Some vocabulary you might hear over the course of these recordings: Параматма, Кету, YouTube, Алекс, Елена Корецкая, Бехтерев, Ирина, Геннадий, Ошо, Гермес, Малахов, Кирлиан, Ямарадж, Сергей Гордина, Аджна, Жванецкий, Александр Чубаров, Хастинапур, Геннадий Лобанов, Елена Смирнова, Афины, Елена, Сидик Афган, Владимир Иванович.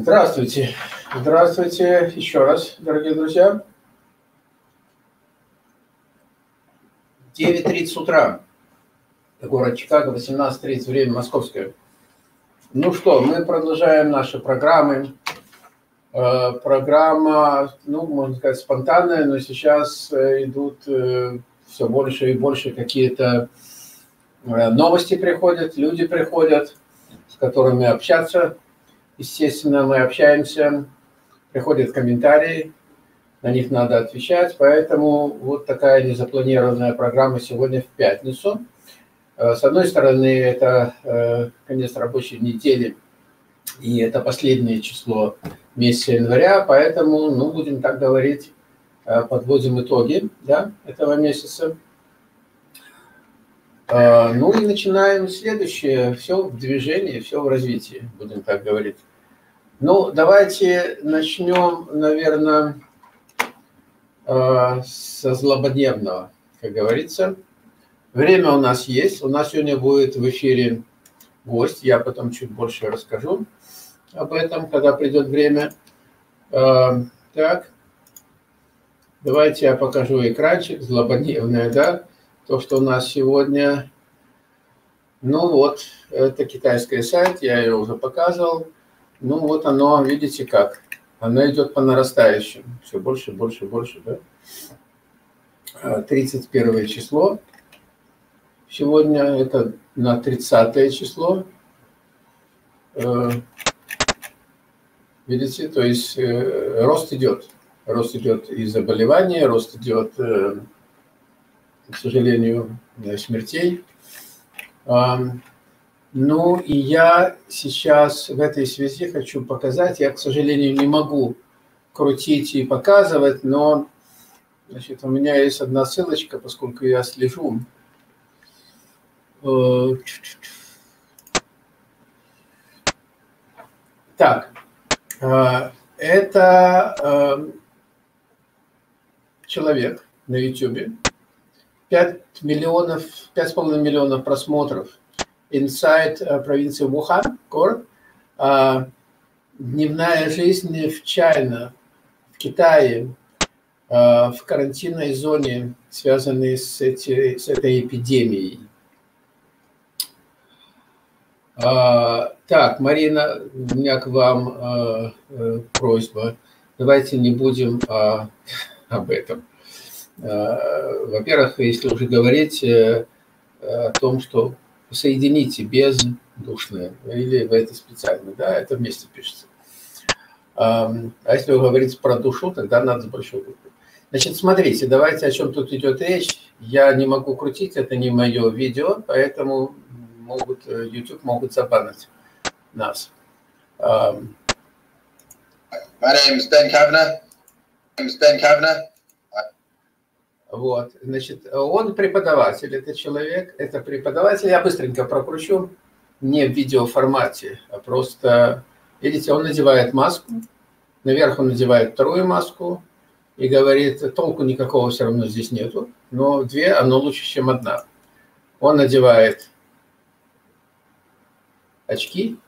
Здравствуйте. Здравствуйте еще раз, дорогие друзья. 9:30 утра. Город Чикаго, 18:30 время московское. Ну что, мы продолжаем наши программы. Программа, ну, можно сказать, спонтанная, но сейчас идут все больше и больше какие-то новости приходят, люди приходят, с которыми общаться. Естественно, мы общаемся, приходят комментарии, на них надо отвечать, поэтому вот такая незапланированная программа сегодня в пятницу. С одной стороны, это конец рабочей недели, и это последнее число месяца января, поэтому, ну, будем так говорить, подводим итоги, да, этого месяца. Ну и начинаем следующее. Все в движении, все в развитии, будем так говорить. Ну, давайте начнем, наверное, со злободневного, как говорится. Время у нас есть. У нас сегодня будет в эфире гость. Я потом чуть больше расскажу об этом, когда придет время. Так, давайте я покажу экранчик, злободневное, да. То, что у нас сегодня, ну вот, это китайский сайт, я ее уже показывал. Ну вот оно, видите как, оно идет по нарастающим, все больше, больше, больше, да. 31 число, сегодня это на 30 число. Видите, то есть рост идет и заболеваний, рост идет... к сожалению, смертей. Ну и я сейчас в этой связи хочу показать, я, к сожалению, не могу крутить и показывать, но, значит, у меня есть одна ссылочка, поскольку я слежу. Так, это человек на YouTube, 5,5 миллионов просмотров. Inside провинции Wuhan, город. Дневная жизнь в China, в Китае, в карантинной зоне, связанной с этой эпидемией. Так, Марина, у меня к вам просьба. Давайте не будем об этом. Во-первых, если уже говорить о том, что соедините бездушное, или вы это специально, да, это вместе пишется. А если вы говорите про душу, тогда надо с большой буквы. Значит, смотрите, давайте, о чем тут идет речь. Я не могу крутить, это не мое видео, поэтому могут, YouTube могут забанить нас. My name is Ben Kavner. Вот, значит, он преподаватель, этот человек, это преподаватель, я быстренько прокручу, не в видеоформате, а просто, видите, он надевает маску, наверх он надевает вторую маску и говорит, толку никакого все равно здесь нету, но две, оно лучше, чем одна. Он надевает очки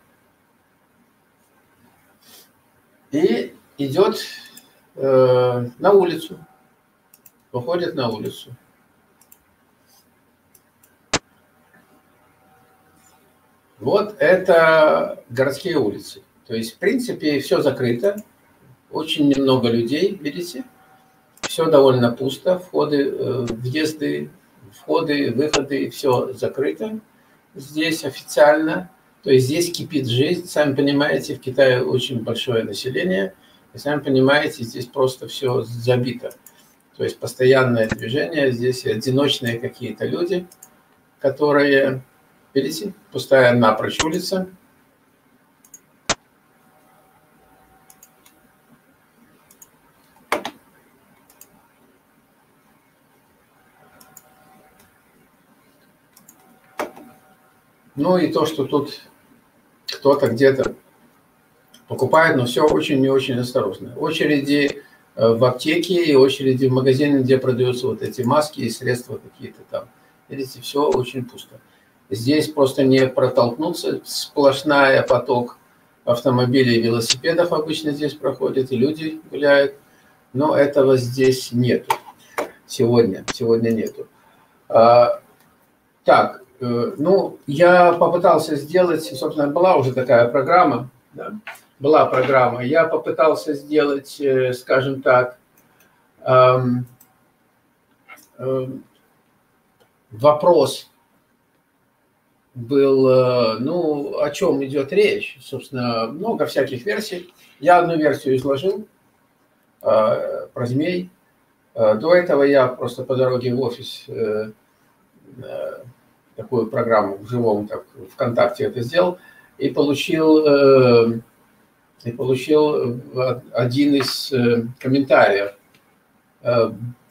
и идет на улицу. Выходит на улицу. Вот это городские улицы. То есть, в принципе, все закрыто. Очень немного людей, видите. Все довольно пусто. Входы, въезды, входы, выходы, все закрыто. Здесь официально. То есть, здесь кипит жизнь. Сами понимаете, в Китае очень большое население. И сами понимаете, здесь просто все забито. То есть постоянное движение, здесь одиночные какие-то люди, которые, видите, пустая напрочь улица. Ну и то, что тут кто-то где-то покупает, но все очень и очень осторожно. Очереди в аптеке и очереди в магазине, где продаются вот эти маски и средства какие-то там. Видите, все очень пусто. Здесь просто не протолкнуться, сплошная поток автомобилей и велосипедов обычно здесь проходят, и люди гуляют, но этого здесь нету. Сегодня нету. Так, ну, я попытался сделать, собственно, была уже такая программа, да? Была программа, я попытался сделать, скажем так, вопрос был, ну, о чем идет речь, собственно, много всяких версий. Я одну версию изложил про змей. До этого я просто по дороге в офис такую программу в живом, так, ВКонтакте это сделал, и получил один из комментариев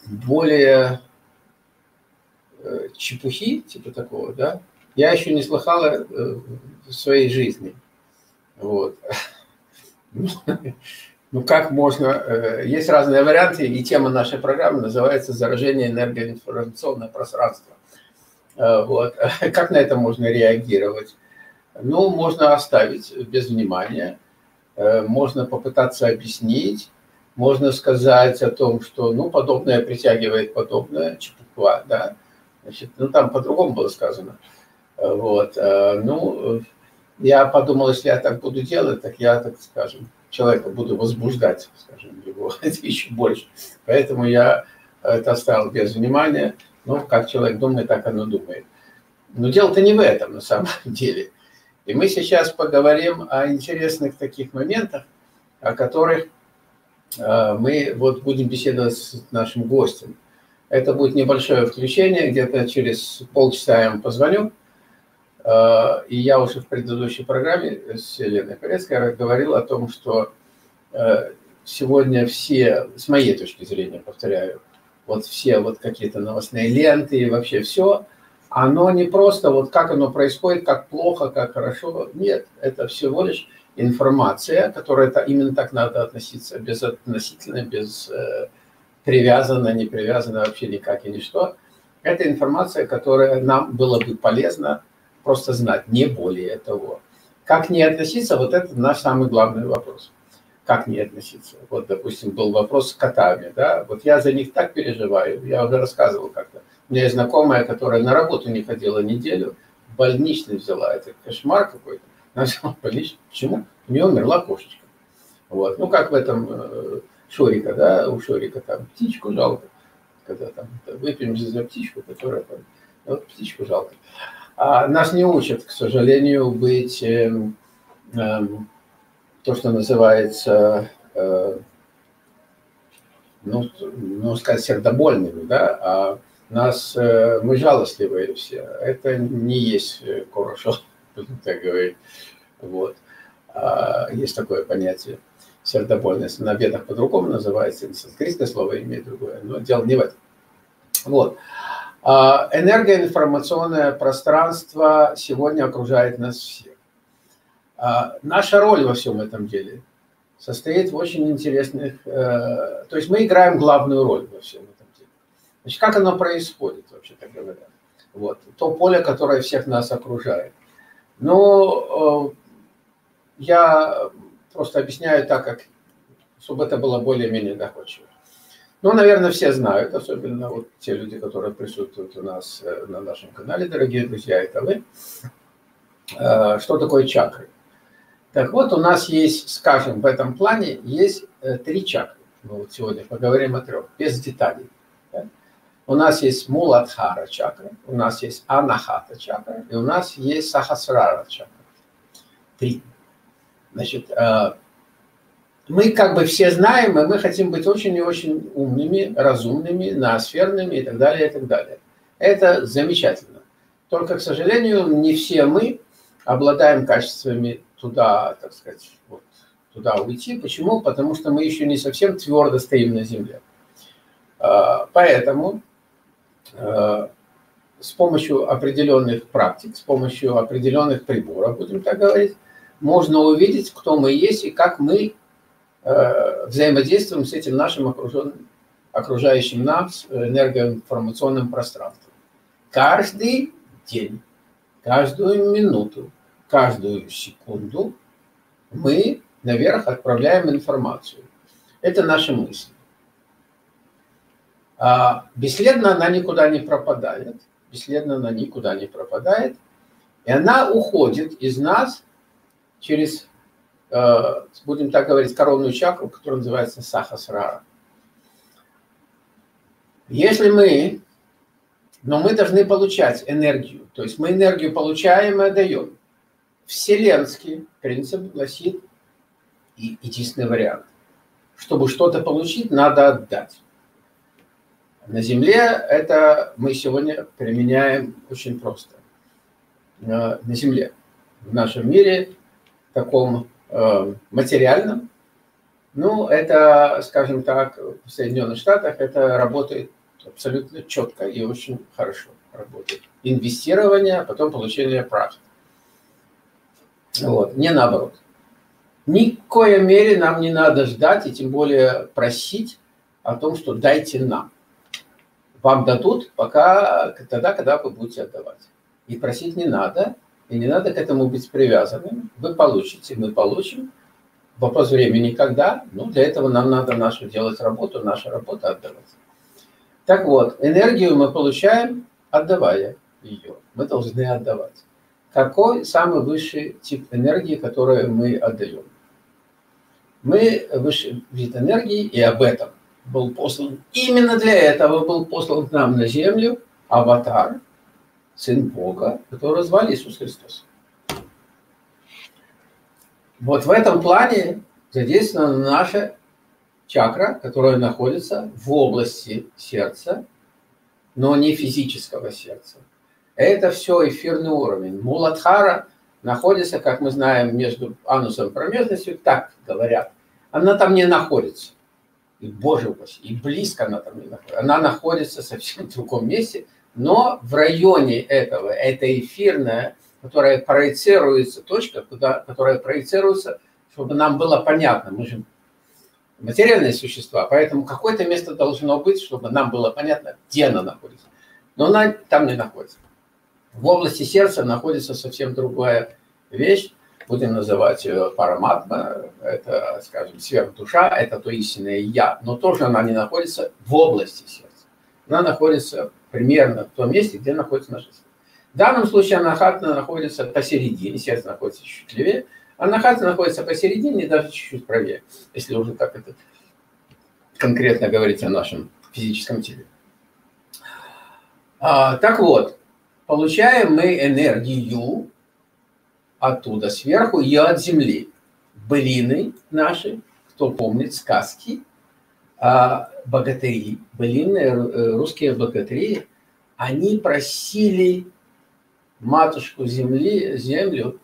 более чепухи, типа такого, да, я еще не слыхала в своей жизни. Вот. Ну, как можно... Есть разные варианты, и тема нашей программы называется «Заражение энергоинформационного пространства». Вот. Как на это можно реагировать? Ну, можно оставить без внимания, можно попытаться объяснить, можно сказать о том, что, ну, подобное притягивает подобное, чепуха, да. Значит, ну, там по-другому было сказано. Вот. Ну, я подумал, если я так буду делать, так я, так скажем, человека буду возбуждать, скажем, его еще больше. Поэтому я это оставил без внимания. Ну, как человек думает, так оно думает. Но дело-то не в этом, на самом деле. И мы сейчас поговорим о интересных таких моментах, о которых мы вот будем беседовать с нашим гостем. Это будет небольшое включение, где-то через полчаса я вам позвоню. И я уже в предыдущей программе с Еленой Корецкой говорил о том, что сегодня все, с моей точки зрения, повторяю, вот все вот какие-то новостные ленты и вообще все, оно не просто вот как оно происходит, как плохо, как хорошо. Нет, это всего лишь информация, которая именно так надо относиться, безотносительно, без привязана, не привязана вообще никак и ничто. Это информация, которая нам было бы полезно просто знать, не более того. Как не относиться, вот это наш самый главный вопрос. Как не относиться? Вот, допустим, был вопрос с котами, да? Вот я за них так переживаю, я уже рассказывал как-то. У меня есть знакомая, которая на работу не ходила неделю, больничный взяла, это кошмар какой-то. Она взяла больничный, почему? У нее умерла кошечка. Вот, ну как в этом Шурика, да, у Шурика там птичку жалко, когда там выпьем за птичку, которая там, вот птичку жалко. Нас не учат, к сожалению, быть то, что называется, ну, сказать, сердобольными, да, а нас, мы жалостливые все, это не есть хорошо, так говорить, вот, есть такое понятие, сердобольность, на ведах по-другому называется, санскритское слово имеет другое, но дело не в этом, вот. Энергоинформационное пространство сегодня окружает нас всех. Наша роль во всем этом деле состоит в очень интересных... То есть мы играем главную роль во всем этом деле. Значит, как оно происходит, вообще так говоря? Вот, то поле, которое всех нас окружает. Но я просто объясняю так, как, чтобы это было более-менее доходчиво. Ну, наверное, все знают, особенно вот те люди, которые присутствуют у нас на нашем канале, дорогие друзья, это вы, что такое чакры. Так вот, у нас есть, скажем, в этом плане есть три чакры. Мы вот сегодня поговорим о трех, без деталей. Да? У нас есть Муладхара чакра, у нас есть Анахата чакра, и у нас есть Сахасрара чакра. Три. Значит, мы как бы все знаем, и мы хотим быть очень и очень умными, разумными, ноосферными и так далее, и так далее. Это замечательно. Только, к сожалению, не все мы обладаем качествами туда, так сказать, вот, туда уйти. Почему? Потому что мы еще не совсем твердо стоим на земле. Поэтому с помощью определенных практик, с помощью определенных приборов, будем так говорить, можно увидеть, кто мы есть и как мы взаимодействуем с этим нашим окружающим нас энергоинформационным пространством. Каждый день, каждую минуту, каждую секунду мы наверх отправляем информацию. Это наши мысли. Бесследно она никуда не пропадает. Бесследно она никуда не пропадает. И она уходит из нас через, будем так говорить, коронную чакру, которая называется Сахасрара. Если мы... Но мы должны получать энергию. То есть мы энергию получаем и отдаем. Вселенский принцип гласит, и единственный вариант. Чтобы что-то получить, надо отдать. На Земле это мы сегодня применяем очень просто. На Земле, в нашем мире, таком материальном, ну, это, скажем так, в Соединенных Штатах это работает абсолютно четко и очень хорошо работает. Инвестирование, а потом получение практики. Вот, не наоборот. Ни в коей мере нам не надо ждать и тем более просить о том, что дайте нам. Вам дадут пока, тогда, когда вы будете отдавать. И просить не надо, и не надо к этому быть привязанным. Вы получите, мы получим. Вопрос времени когда, но для этого нам надо нашу делать работу, наша работа отдавать. Так вот, энергию мы получаем, отдавая ее. Мы должны отдавать. Какой самый высший тип энергии, который мы отдаем? Мы высший вид энергии, и об этом был послан. Именно для этого был послан к нам на землю аватар, Сын Бога, которого звали Иисус Христос. Вот в этом плане задействована наша чакра, которая находится в области сердца, но не физического сердца. Это все эфирный уровень. Муладхара находится, как мы знаем, между анусом и промежностью, так говорят. Она там не находится. И, боже упаси, и близко она там не находится. Она находится совсем в другом месте, но в районе этого, это эфирная, которая проецируется, точка, куда, которая проецируется, чтобы нам было понятно. Мы же материальные существа, поэтому какое-то место должно быть, чтобы нам было понятно, где она находится. Но она там не находится. В области сердца находится совсем другая вещь. Будем называть ее параматма, это, скажем, сверхдуша, это то истинное я. Но тоже она не находится в области сердца. Она находится примерно в том месте, где находится наше сердце. В данном случае анахата находится посередине, сердце находится чуть левее. Анахата находится посередине, даже чуть-чуть правее, если уже так это конкретно говорить о нашем физическом теле. Так вот, получаем мы энергию оттуда сверху и от земли. Былины наши, кто помнит сказки, богатыри, былины, русские богатыри, они просили матушку земли, землю,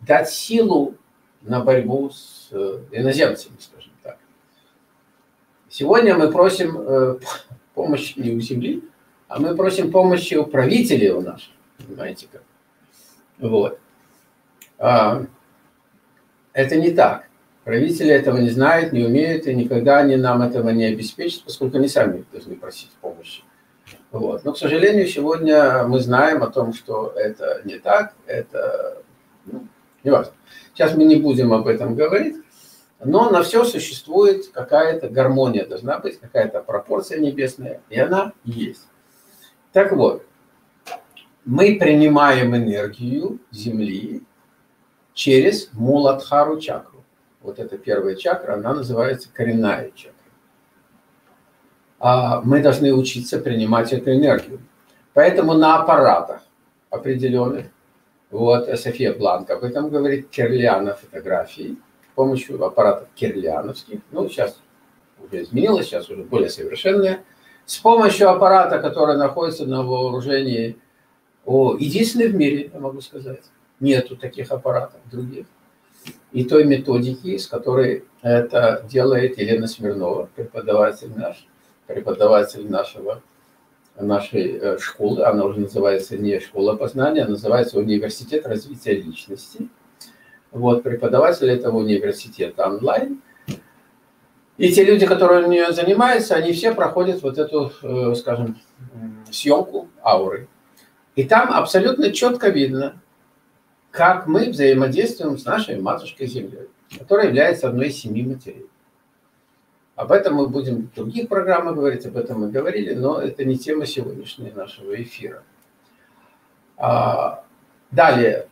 дать силу на борьбу с иноземцами, скажем так. Сегодня мы просим помощи не у земли, а мы просим помощи у правителей у наших, понимаете как. Вот. Это не так. Правители этого не знают, не умеют, и никогда они нам этого не обеспечат, поскольку они сами должны просить помощи. Вот. Но, к сожалению, сегодня мы знаем о том, что это не так, это... Ну, не важно. Сейчас мы не будем об этом говорить, но на все существует какая-то гармония, должна быть какая-то пропорция небесная, и она есть. Так вот, мы принимаем энергию Земли через Муладхару чакру. Вот эта первая чакра, она называется коренная чакра. Мы должны учиться принимать эту энергию. Поэтому на аппаратах определенных, вот Софья Бланк об этом говорит, Кирлиан на фотографии, с помощью аппаратов кирлиановских, ну, сейчас уже изменилось, сейчас уже более совершенное, с помощью аппарата, который находится на вооружении, единственный в мире, я могу сказать, нету таких аппаратов других, и той методики, с которой это делает Елена Смирнова, преподаватель наш, нашей школы, она уже называется не школа познания, а называется университет развития личности. Вот преподаватель этого университета онлайн. И те люди, которые у нее занимаются, они все проходят вот эту, скажем, съемку ауры. И там абсолютно четко видно, как мы взаимодействуем с нашей матушкой Землей, которая является одной из 7 матерей. Об этом мы будем в других программах говорить, об этом мы говорили, но это не тема сегодняшнего нашего эфира. Далее,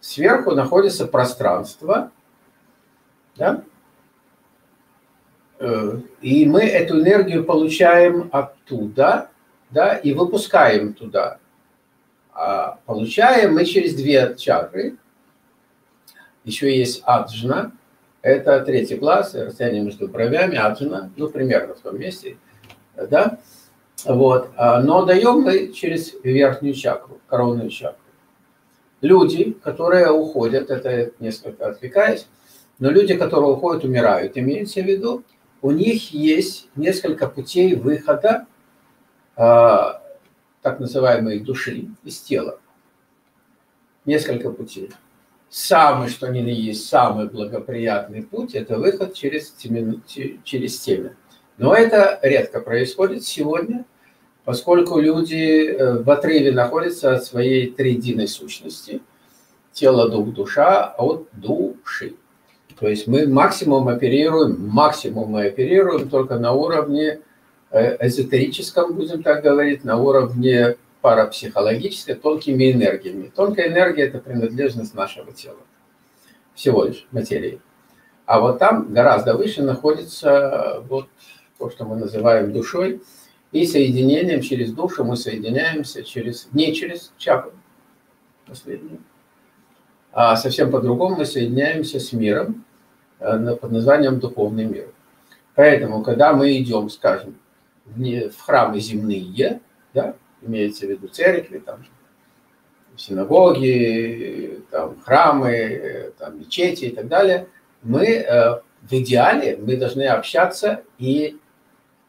сверху находится пространство, да? И мы эту энергию получаем оттуда, да, и выпускаем туда. А получаем мы через 2 чакры. Еще есть аджна, это 3-й глаз, расстояние между бровями, аджна, ну, примерно в том месте, да, вот. Но даем мы через верхнюю чакру, коронную чакру. Люди, которые уходят, это несколько отвлекаясь, но люди, которые уходят, умирают, имеется в виду, у них есть несколько путей выхода так называемой души из тела. Несколько путей. Самый, что ни на есть, самый благоприятный путь – это выход через темя. Но это редко происходит сегодня, поскольку люди в отрыве находятся от своей триединой сущности – тело, дух, душа, от души. То есть мы максимум оперируем только на уровне эзотерическом, будем так говорить, на уровне парапсихологической, тонкими энергиями. Тонкая энергия – это принадлежность нашего тела, всего лишь материи. А вот там гораздо выше находится вот то, что мы называем душой, и соединением через душу мы соединяемся через, не через чакру, последнюю, а совсем по-другому мы соединяемся с миром под названием духовный мир. Поэтому, когда мы идем, скажем, в храмы земные, да, имеется в виду церкви, там, синагоги, там, храмы, там, мечети и так далее, мы в идеале мы должны общаться и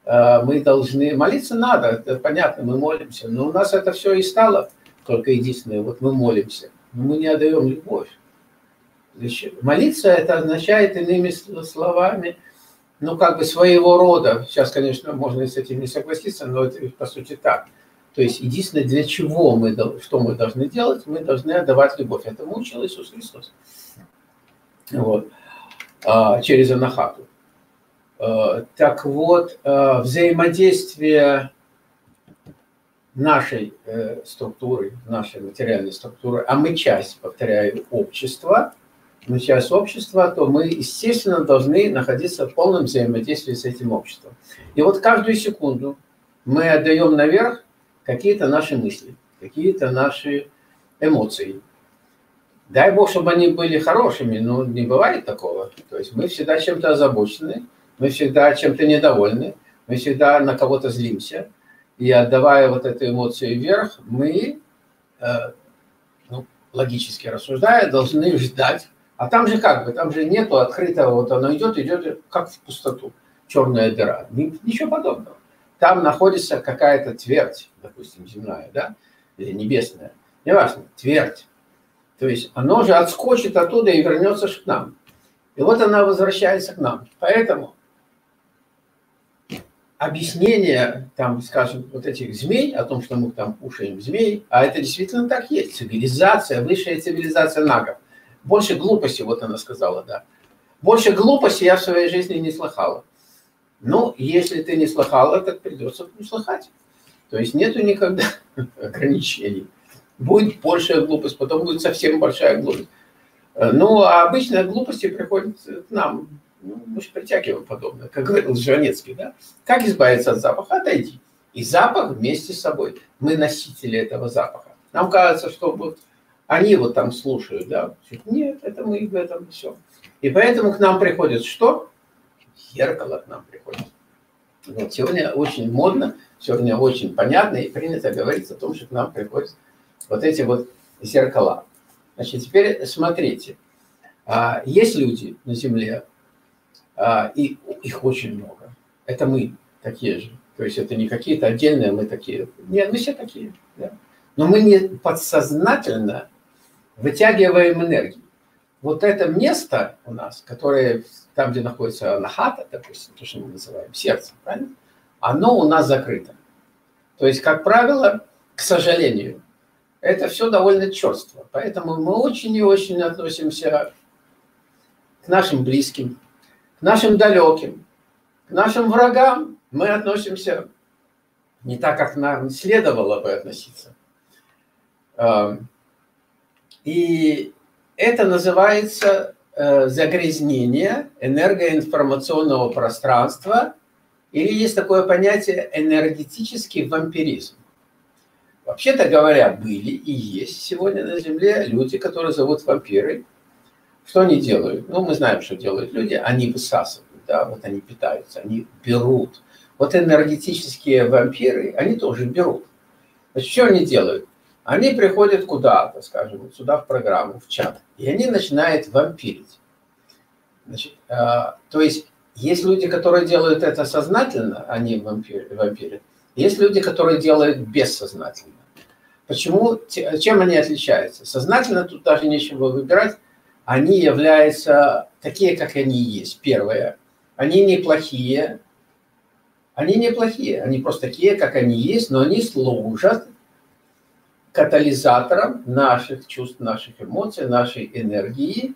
мы должны молиться надо, это понятно, мы молимся, но у нас это все и стало, только единственное, вот мы молимся, но мы не отдаем любовь. Молиться это означает, иными словами, ну, как бы своего рода, сейчас, конечно, можно с этим не согласиться, но это по сути так. То есть, единственное, для чего мы, что мы должны делать, мы должны отдавать любовь. Этому учил Иисус Христос. Вот. Через Анахату. Так вот, взаимодействие нашей структуры, нашей материальной структуры, а мы часть, повторяю, общества, мы часть общества, то мы, естественно, должны находиться в полном взаимодействии с этим обществом. И вот каждую секунду мы отдаем наверх какие-то наши мысли, какие-то наши эмоции. Дай Бог, чтобы они были хорошими, но не бывает такого. То есть мы всегда чем-то озабочены, мы всегда чем-то недовольны, мы всегда на кого-то злимся. И отдавая вот эту эмоцию вверх, мы, ну, логически рассуждая, должны ждать. А там же как бы, там же нету открытого, вот оно идет, идет, как в пустоту, черная дыра. Ничего подобного. Там находится какая-то твердь, допустим, земная, да, или небесная, неважно, твердь. То есть оно же отскочит оттуда и вернется к нам. И вот она возвращается к нам. Поэтому объяснение, там, скажем, вот этих змей, о том, что мы там кушаем змей, а это действительно так есть. Цивилизация, высшая цивилизация нагов. Больше глупости, вот она сказала, да. Больше глупости я в своей жизни не слыхала. Ну, если ты не слыхала, так придется не слыхать. То есть нету никогда ограничений. Будет большая глупость, потом будет совсем большая глупость. Ну, а обычно глупости приходят к нам. Ну, мы же притягиваем подобное, как говорил Жванецкий, да? Как избавиться от запаха? Отойди. И запах вместе с собой. Мы носители этого запаха. Нам кажется, что вот они вот там слушают, да? Нет, это мы в этом все. И поэтому к нам приходит что? Зеркало к нам приходит. Вот сегодня очень модно, сегодня очень понятно и принято говорить о том, что к нам приходят вот эти вот зеркала. Значит, теперь смотрите. Есть люди на Земле, и их очень много. Это мы такие же. То есть это не какие-то отдельные, мы такие. Нет, мы все такие. Да? Но мы не подсознательно вытягиваем энергию. Вот это место у нас, которое там, где находится анахата, допустим, то, что мы называем сердцем, правильно? Оно у нас закрыто. То есть, как правило, к сожалению, это все довольно черство. Поэтому мы очень и очень относимся к нашим близким, к нашим далеким, к нашим врагам. Мы относимся не так, как нам следовало бы относиться. И это называется загрязнение энергоинформационного пространства, или есть такое понятие энергетический вампиризм. Вообще-то говоря, были и есть сегодня на Земле люди, которые зовут вампиры. Что они делают? Ну, мы знаем, что делают люди. Они высасывают, да, вот они питаются, они берут. Вот энергетические вампиры, они тоже берут. Значит, что они делают? Они приходят куда-то, скажем, вот сюда в программу, в чат, и они начинают вампирить. Значит, то есть есть люди, которые делают это сознательно, они вампирят. Есть люди, которые делают бессознательно. Почему? Чем они отличаются? Сознательно тут даже нечего выбирать. Они являются такие, как они есть. Первое. Они не плохие. Они не плохие. Они просто такие, как они есть, но они служат катализатором наших чувств, наших эмоций, нашей энергии,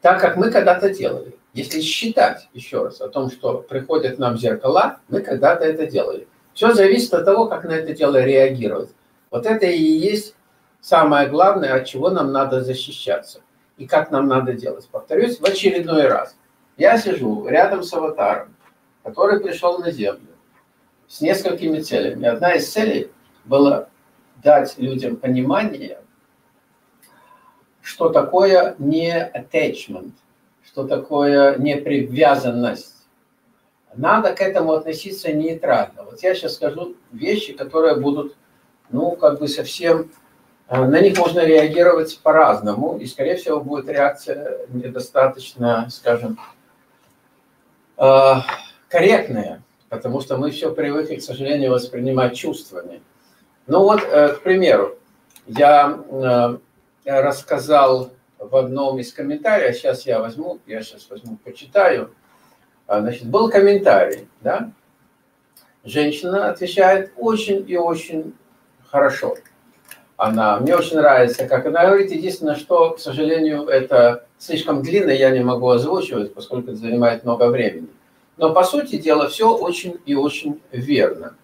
так как мы когда-то делали. Если считать, еще раз, о том, что приходят нам зеркала, мы когда-то это делали. Все зависит от того, как на это дело реагировать. Вот это и есть самое главное, от чего нам надо защищаться. И как нам надо делать. Повторюсь в очередной раз. Я сижу рядом с аватаром, который пришел на Землю с несколькими целями. Одна из целей была дать людям понимание, что такое не attachment, что такое непривязанность. Надо к этому относиться нейтрально. Вот я сейчас скажу вещи, которые будут, ну, как бы совсем... На них можно реагировать по-разному, и, скорее всего, будет реакция недостаточно, скажем, корректная, потому что мы все привыкли, к сожалению, воспринимать чувствами. Ну вот, к примеру, я рассказал в одном из комментариев, сейчас я возьму, почитаю. Значит, был комментарий, да? Женщина отвечает очень и очень хорошо. Она, мне очень нравится, как она говорит. Единственное, что, к сожалению, это слишком длинно, я не могу озвучивать, поскольку это занимает много времени. Но, по сути дела, все очень и очень верно.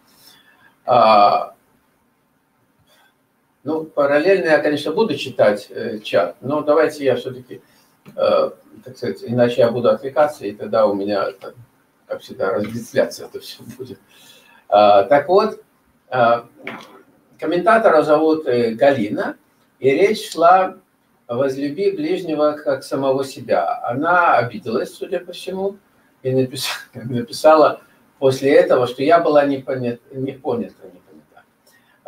Ну, параллельно я, конечно, буду читать чат, но давайте я все-таки, так сказать, иначе я буду отвлекаться, и тогда у меня, как всегда, разветвляться это все будет. Так вот, комментатора зовут Галина, и речь шла о возлюби ближнего как самого себя. Она обиделась, судя по всему, и написала после этого, что я была не понята.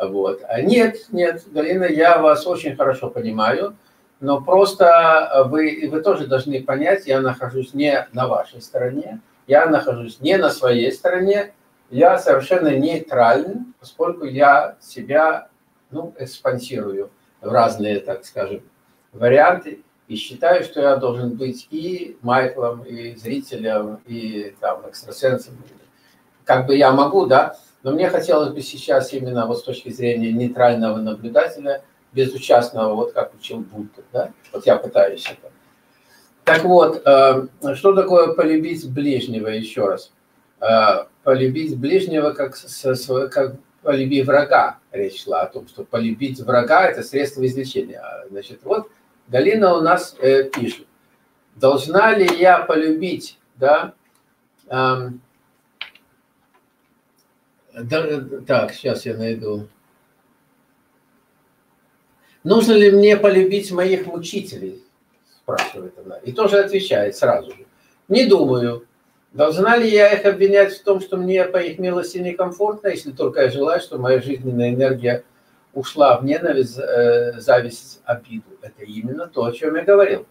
Вот. Нет, Галина, я вас очень хорошо понимаю, но просто вы тоже должны понять, я нахожусь не на вашей стороне, я нахожусь не на своей стороне, я совершенно нейтрален, поскольку я себя, ну, экспансирую в разные, так скажем, варианты, и считаю, что я должен быть и Майклом, и зрителем, и там экстрасенсом, как бы я могу, да. Но мне хотелось бы сейчас именно вот с точки зрения нейтрального наблюдателя, безучастного, вот как учил Будда, да? Вот я пытаюсь это. Так вот, что такое полюбить ближнего, еще раз? Полюбить ближнего, как полюби врага, речь шла о том, что полюбить врага – это средство излечения. Значит, вот Галина у нас пишет. Должна ли я полюбить, да? Так, сейчас я найду. Нужно ли мне полюбить моих мучителей? Спрашивает она. И тоже отвечает сразу же. Не думаю. Должна ли я их обвинять в том, что мне по их милости некомфортно, если только я желаю, что моя жизненная энергия ушла в ненависть, зависть, обиду? Это именно то, о чем я говорил.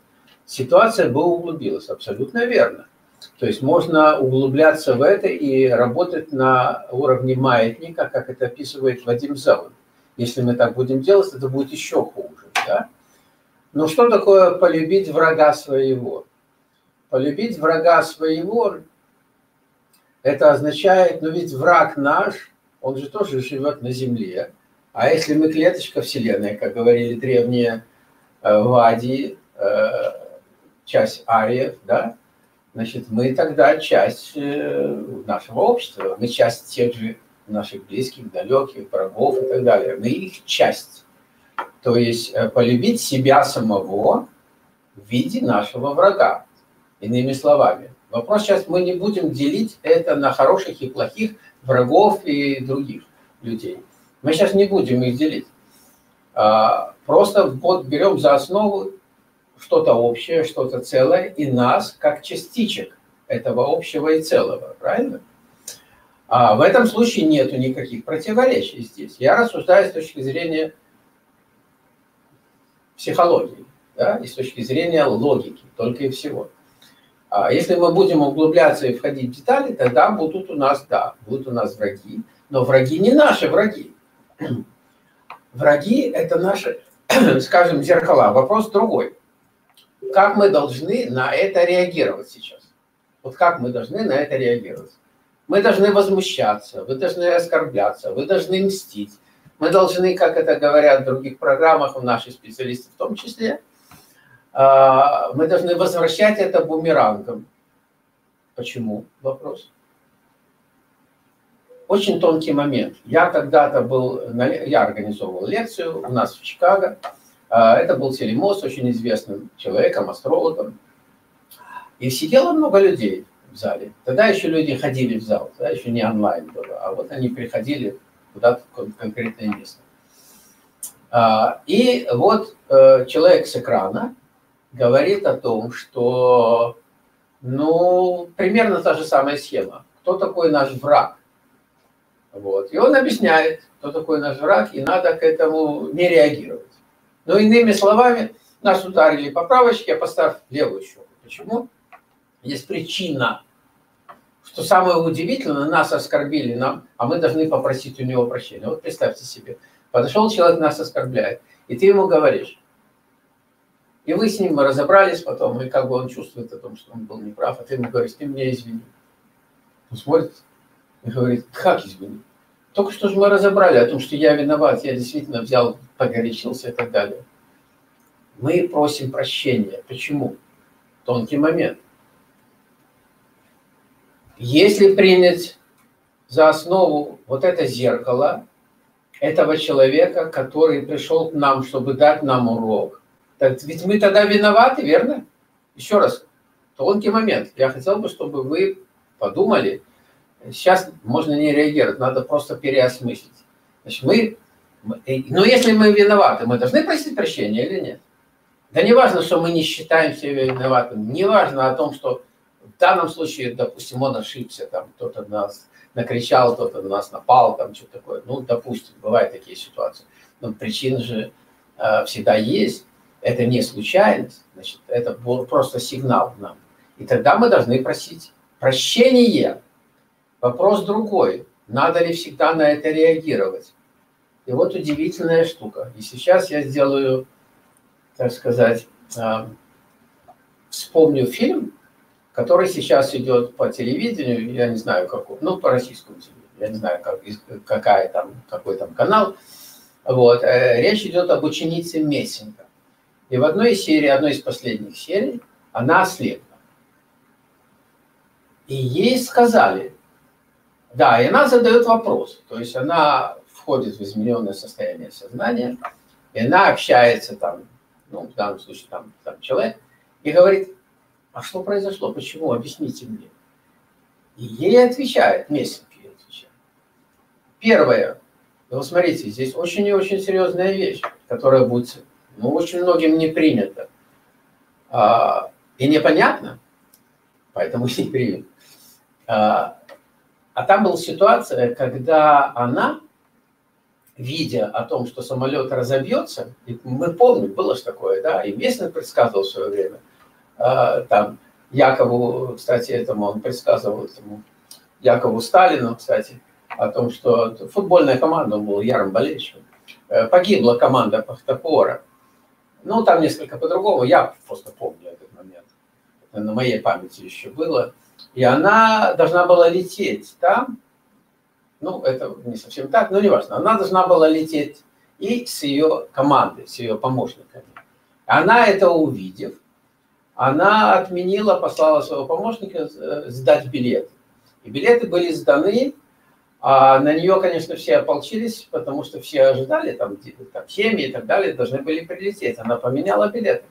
Ситуация бы углубилась. Абсолютно верно. То есть можно углубляться в это и работать на уровне маятника, как это описывает Вадим Завад. Если мы так будем делать, это будет еще хуже. Да? Но что такое полюбить врага своего? Полюбить врага своего, это означает, но ведь враг наш, он же тоже живет на земле. А если мы клеточка Вселенной, как говорили древние вади, часть ариев, да, значит, мы тогда часть нашего общества, мы часть тех же наших близких, далеких, врагов и так далее. Мы их часть. То есть полюбить себя самого в виде нашего врага. Иными словами. Вопрос сейчас, мы не будем делить это на хороших и плохих, врагов и других людей. Мы сейчас не будем их делить. Просто вот берем за основу что-то общее, что-то целое, и нас как частичек этого общего и целого. Правильно? А в этом случае нету никаких противоречий здесь. Я рассуждаю с точки зрения психологии, да, и с точки зрения логики, только и всего. А если мы будем углубляться и входить в детали, тогда будут у нас, да, будут у нас враги, но враги не наши враги. Враги – это наши, скажем, зеркала. Вопрос другой. Как мы должны на это реагировать сейчас? Вот как мы должны на это реагировать? Мы должны возмущаться, вы должны оскорбляться, вы должны мстить. Мы должны, как это говорят в других программах, в наши специалисты в том числе, мы должны возвращать это бумерангом. Почему? Вопрос. Очень тонкий момент. Я когда-то был, я организовывал лекцию у нас в Чикаго. Это был телемост с очень известным человеком, астрологом. И сидело много людей в зале. Тогда еще люди ходили в зал, тогда еще не онлайн было. А вот они приходили куда-то в конкретное место. И вот человек с экрана говорит о том, что, ну, примерно та же самая схема. Кто такой наш враг? Вот. И он объясняет, кто такой наш враг, и надо к этому не реагировать. Но иными словами, нас ударили по правочке, а поставь левую щеку. Почему? Есть причина, что самое удивительное, нас оскорбили, нам, а мы должны попросить у него прощения. Вот представьте себе, подошел человек, нас оскорбляет, и ты ему говоришь. И вы с ним разобрались потом, и как бы он чувствует о том, что он был неправ, а ты ему говоришь, ты меня извини. Он смотрит и говорит, как извини? Только что же мы разобрали о том, что я виноват, я действительно взял, погорячился и так далее. Мы просим прощения. Почему? Тонкий момент. Если принять за основу вот это зеркало этого человека, который пришел к нам, чтобы дать нам урок, так ведь мы тогда виноваты, верно? Еще раз, тонкий момент. Я хотел бы, чтобы вы подумали. Сейчас можно не реагировать, надо просто переосмыслить. Значит, но если мы виноваты, мы должны просить прощения или нет? Да не важно, что мы не считаем себя виноватым. Не важно о том, что в данном случае, допустим, он ошибся, там кто-то нас накричал, кто-то на нас напал, там что-то такое. Ну, допустим, бывают такие ситуации. Но причин же всегда есть. Это не случайность, значит, это был просто сигнал нам. И тогда мы должны просить прощения. Вопрос другой, надо ли всегда на это реагировать. И вот удивительная штука. И сейчас я сделаю, так сказать, вспомню фильм, который сейчас идет по телевидению, я не знаю какой, ну, по российскому телевидению, я не знаю, какой там канал. Вот. Речь идет об ученице Месинга. И в одной из серий, одной из последних серий, она ослепла. И ей сказали, да, и она задает вопрос. То есть она входит в измененное состояние сознания, и она общается там, ну, в данном случае там человек, и говорит, а что произошло, почему, объясните мне. И ей отвечает, Месинг ей отвечает. Первое, вот смотрите, здесь очень и очень серьезная вещь, которая будет... Ну, очень многим не принято. И непонятно, поэтому и не принято. А там была ситуация, когда она, видя о том, что самолет разобьется, и мы помним, было же такое, да, и Мессинг предсказывал в свое время, там, Якову, кстати, этому он предсказывал, этому, Якову Сталину, кстати, о том, что футбольная команда, он был ярым болельщиком, погибла команда Бехтерева. Ну, там несколько по-другому, я просто помню этот момент, это на моей памяти еще было. И она должна была лететь там, Ну, это не совсем так, но неважно. Она должна была лететь и с ее командой, с ее помощниками. Она это увидев, она отменила, послала своего помощника сдать билеты. И билеты были сданы, а на нее, конечно, все ополчились, потому что все ожидали, там семьи и так далее, должны были прилететь. Она поменяла билеты.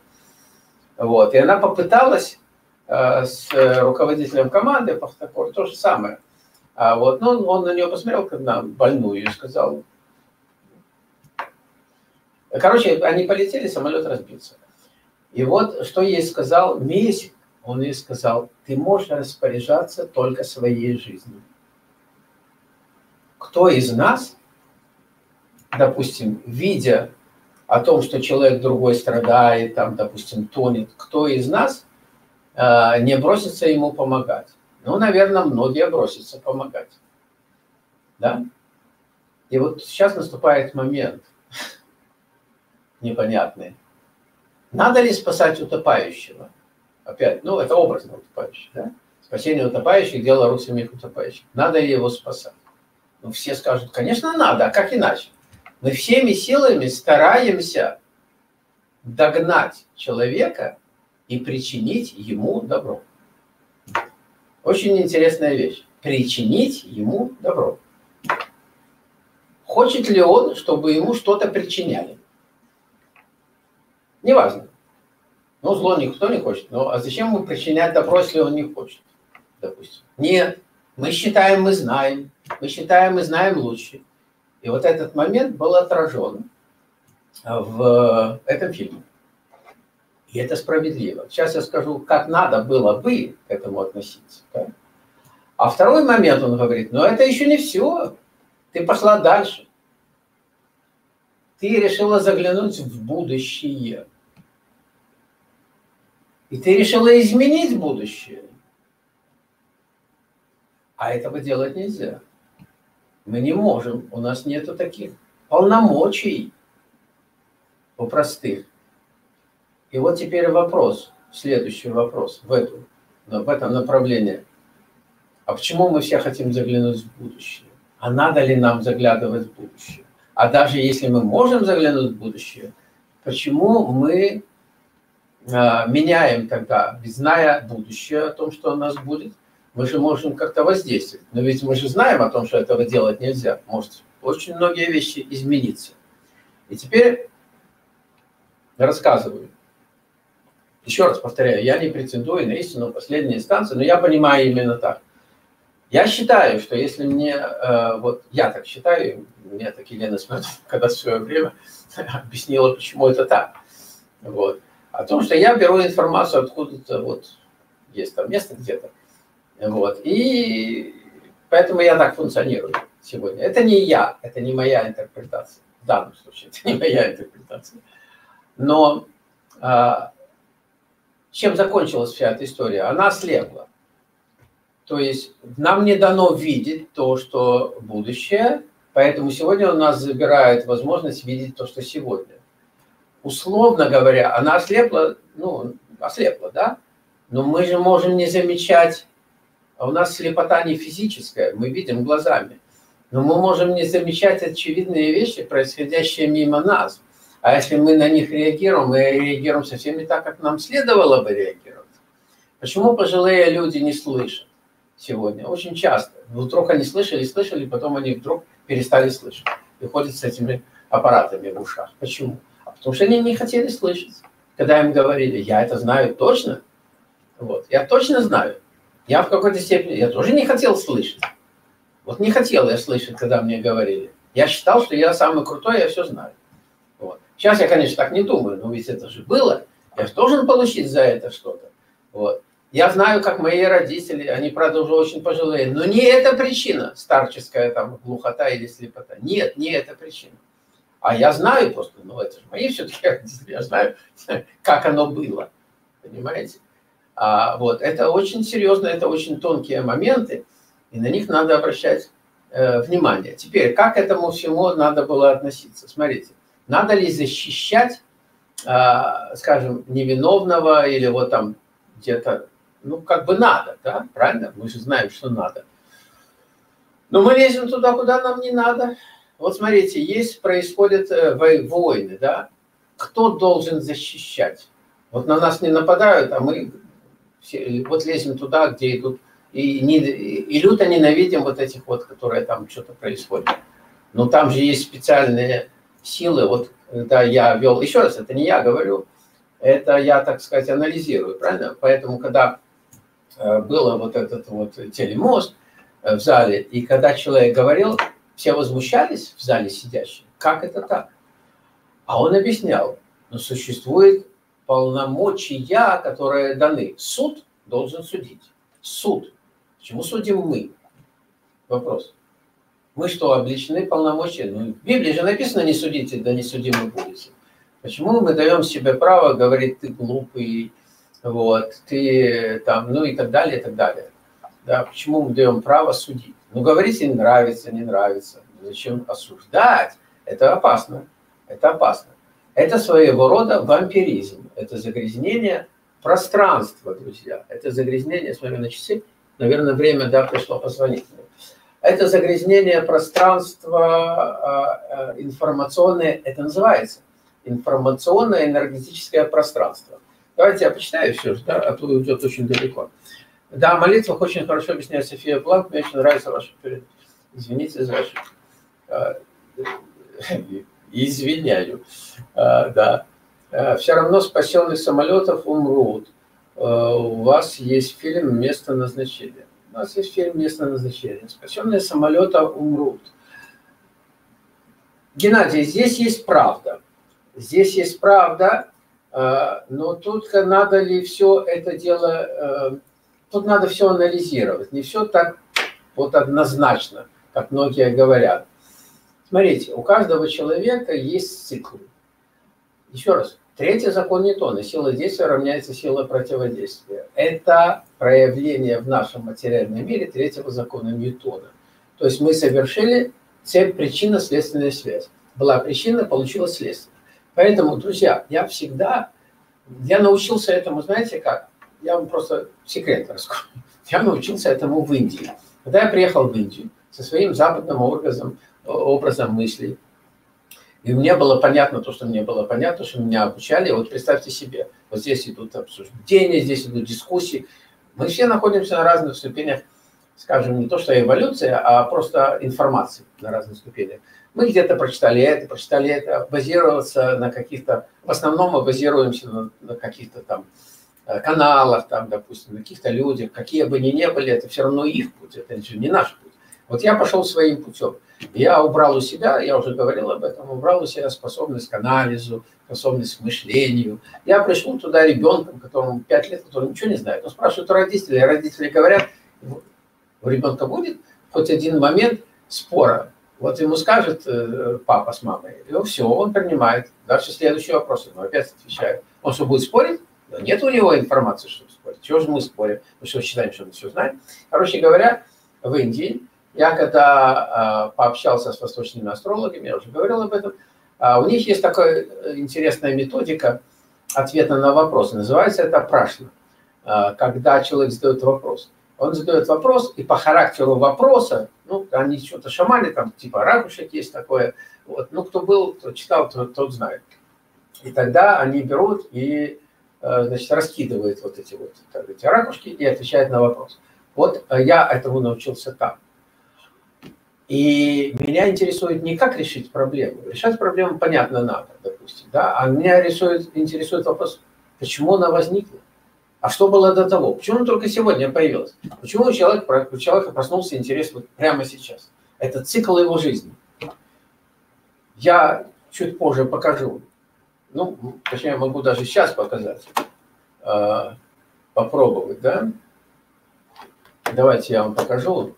Вот. И она попыталась с руководителем команды, Пахтакор, то же самое. А вот, но он на нее посмотрел, как на больную, и сказал. Короче, они полетели, самолет разбился. И вот, что ей сказал Месинг, он ей сказал: ты можешь распоряжаться только своей жизнью. Кто из нас, допустим, видя о том, что человек другой страдает, там, допустим, тонет, кто из нас не бросится ему помогать? Ну, наверное, многие бросятся помогать. Да? И вот сейчас наступает момент непонятный. Надо ли спасать утопающего? Опять, ну, это образно утопающий, да? Спасение утопающих – дело рук самих утопающих. Надо ли его спасать? Ну, все скажут, конечно, надо, а как иначе? Мы всеми силами стараемся догнать человека и причинить ему добро. Очень интересная вещь. Причинить ему добро. Хочет ли он, чтобы ему что-то причиняли? Неважно. Ну, зло никто не хочет. Ну, а зачем ему причинять добро, если он не хочет? Допустим. Нет. Мы считаем, мы знаем. Мы считаем, мы знаем лучше. И вот этот момент был отражен в этом фильме. И это справедливо. Сейчас я скажу, как надо было бы к этому относиться. Да? А второй момент он говорит, но это еще не все. Ты пошла дальше. Ты решила заглянуть в будущее. И ты решила изменить будущее. А этого делать нельзя. Мы не можем. У нас нету таких полномочий у простых. И вот теперь вопрос, следующий вопрос в этом направлении. А почему мы все хотим заглянуть в будущее? А надо ли нам заглядывать в будущее? А даже если мы можем заглянуть в будущее, почему мы меняем тогда, зная будущее о том, что у нас будет? Мы же можем как-то воздействовать. Но ведь мы же знаем о том, что этого делать нельзя. Может, очень многие вещи измениться. И теперь рассказываю. Еще раз повторяю, я не претендую на истину последней инстанции, но я понимаю именно так. Я считаю, что если мне, вот я так считаю, мне так Елена Смирнова когда в свое время объяснила, почему это так. Вот. О том, что я беру информацию откуда-то, вот есть там место где-то. Вот. И поэтому я так функционирую сегодня. Это не я, это не моя интерпретация. В данном случае это не моя интерпретация. Но... чем закончилась вся эта история? Она ослепла. То есть нам не дано видеть то, что будущее, поэтому сегодня у нас забирает возможность видеть то, что сегодня. Условно говоря, она ослепла, ну, ослепла, да? Но мы же можем не замечать, а у нас слепота не физическая, мы видим глазами, но мы можем не замечать очевидные вещи, происходящие мимо нас. А если мы на них реагируем, мы реагируем совсем не так, как нам следовало бы реагировать. Почему пожилые люди не слышат сегодня? Очень часто. Вдруг они слышали, потом они вдруг перестали слышать. И ходят с этими аппаратами в ушах. Почему? А потому что они не хотели слышать. Когда им говорили, я это знаю точно, вот, я точно знаю. Я в какой-то степени, я тоже не хотел слышать. Вот не хотел я слышать, когда мне говорили. Я считал, что я самый крутой, я все знаю. Вот. Сейчас я, конечно, так не думаю, но ведь это же было. Я же должен получить за это что-то. Вот. Я знаю, как мои родители, они, правда, уже очень пожилые, но не эта причина, старческая там глухота или слепота. Нет, не эта причина. А я знаю просто, ну это же мои все-таки родители, я знаю, как оно было. Понимаете? Вот. Это очень серьезно, это очень тонкие моменты, и на них надо обращать внимание. Теперь, как к этому всему надо было относиться? Смотрите. Надо ли защищать, скажем, невиновного или вот там где-то, ну, как бы надо, да, правильно? Мы же знаем, что надо. Но мы лезем туда, куда нам не надо. Вот смотрите, происходят войны, да? Кто должен защищать? Вот на нас не нападают, а мы все, вот лезем туда, где идут. И люто ненавидим вот этих вот, которые там что-то происходит. Но там же есть специальные силы. Вот когда я вел, еще раз, это не я говорю, это я, так сказать, анализирую, правильно? Поэтому, когда было вот этот вот телемост в зале, и когда человек говорил, все возмущались в зале сидящие, как это так? А он объяснял, но существует полномочия, которые даны. Суд должен судить. Суд. Почему судим мы? Вопрос. Мы что, обличены полномочия? Ну, в Библии же написано, не судите, да не судимы будете. Почему мы даем себе право говорить, ты глупый, вот, ты там, ну и так далее, и так далее. Да, почему мы даем право судить? Ну, говорите, нравится, не нравится. Зачем осуждать? Это опасно. Это опасно. Это своего рода вампиризм. Это загрязнение пространства, друзья. Это загрязнение, смотрю на часы, наверное, время, да, пришло позвонить. Это загрязнение пространства информационное, это называется информационное энергетическое пространство. Давайте я почитаю все, да, а то уйдет очень далеко. Да, о молитвах очень хорошо объясняет Софья Бланк, мне очень нравится ваша передача. Извините за вашу... Извиняю. Да. Все равно спасенных самолетов умрут. У вас есть фильм «Место назначения». У нас есть фильм «Место назначения». Спасенные самолета умрут. Геннадий, здесь есть правда. Здесь есть правда, но тут надо ли все это дело... Тут надо все анализировать. Не все так вот однозначно, как многие говорят. Смотрите, у каждого человека есть цикл. Еще раз. Третий закон Ньютона. Сила действия равняется силе противодействия. Это проявление в нашем материальном мире третьего закона Ньютона. То есть мы совершили цепь причинно-следственная связь. Была причина, получилось следствие. Поэтому, друзья, я всегда... Я научился этому, знаете как? Я вам просто секрет расскажу. Я научился этому в Индии. Когда я приехал в Индию со своим западным образом мыслей, и мне было понятно то, что мне было понятно, что меня обучали. Вот представьте себе, вот здесь идут обсуждения, здесь идут дискуссии. Мы все находимся на разных ступенях, скажем, не то что эволюция, а просто информации на разных ступенях. Мы где-то прочитали это, базироваться на каких-то... В основном мы базируемся на каких-то там каналах, там, допустим, на каких-то людях. Какие бы они ни были, это все равно их путь, это же не наш путь. Вот я пошел своим путем. Я убрал у себя, я уже говорил об этом, убрал у себя способность к анализу, способность к мышлению. Я пришел туда ребенком, которому 5 лет, который ничего не знает. Он спрашивает у родителей, родители говорят, у ребенка будет хоть один момент спора. Вот ему скажет папа с мамой, и все, он принимает. Дальше следующий вопрос, он опять отвечает. Он что, будет спорить? Да нет у него информации, чтобы спорить. Чего же мы спорим? Мы что, считаем, что мы все знаем? Короче говоря, в Индии я когда пообщался с восточными астрологами, я уже говорил об этом, у них есть такая интересная методика ответа на вопросы. Называется это прашна. Когда человек задает вопрос. Он задает вопрос, и по характеру вопроса, ну, они что-то шамали, там типа ракушек есть такое. Вот, ну, кто был, кто читал, тот знает. И тогда они берут и, значит, раскидывают вот эти вот эти ракушки и отвечают на вопрос. Вот я этому научился там. И меня интересует не как решить проблему. Решать проблему, понятно, надо, допустим. Да? А меня интересует вопрос, почему она возникла? А что было до того? Почему только сегодня появилась? Почему у человека проснулся интерес вот прямо сейчас? Это цикл его жизни. Я чуть позже покажу. Ну, точнее, я могу даже сейчас показать. Попробовать, да? Давайте я вам покажу.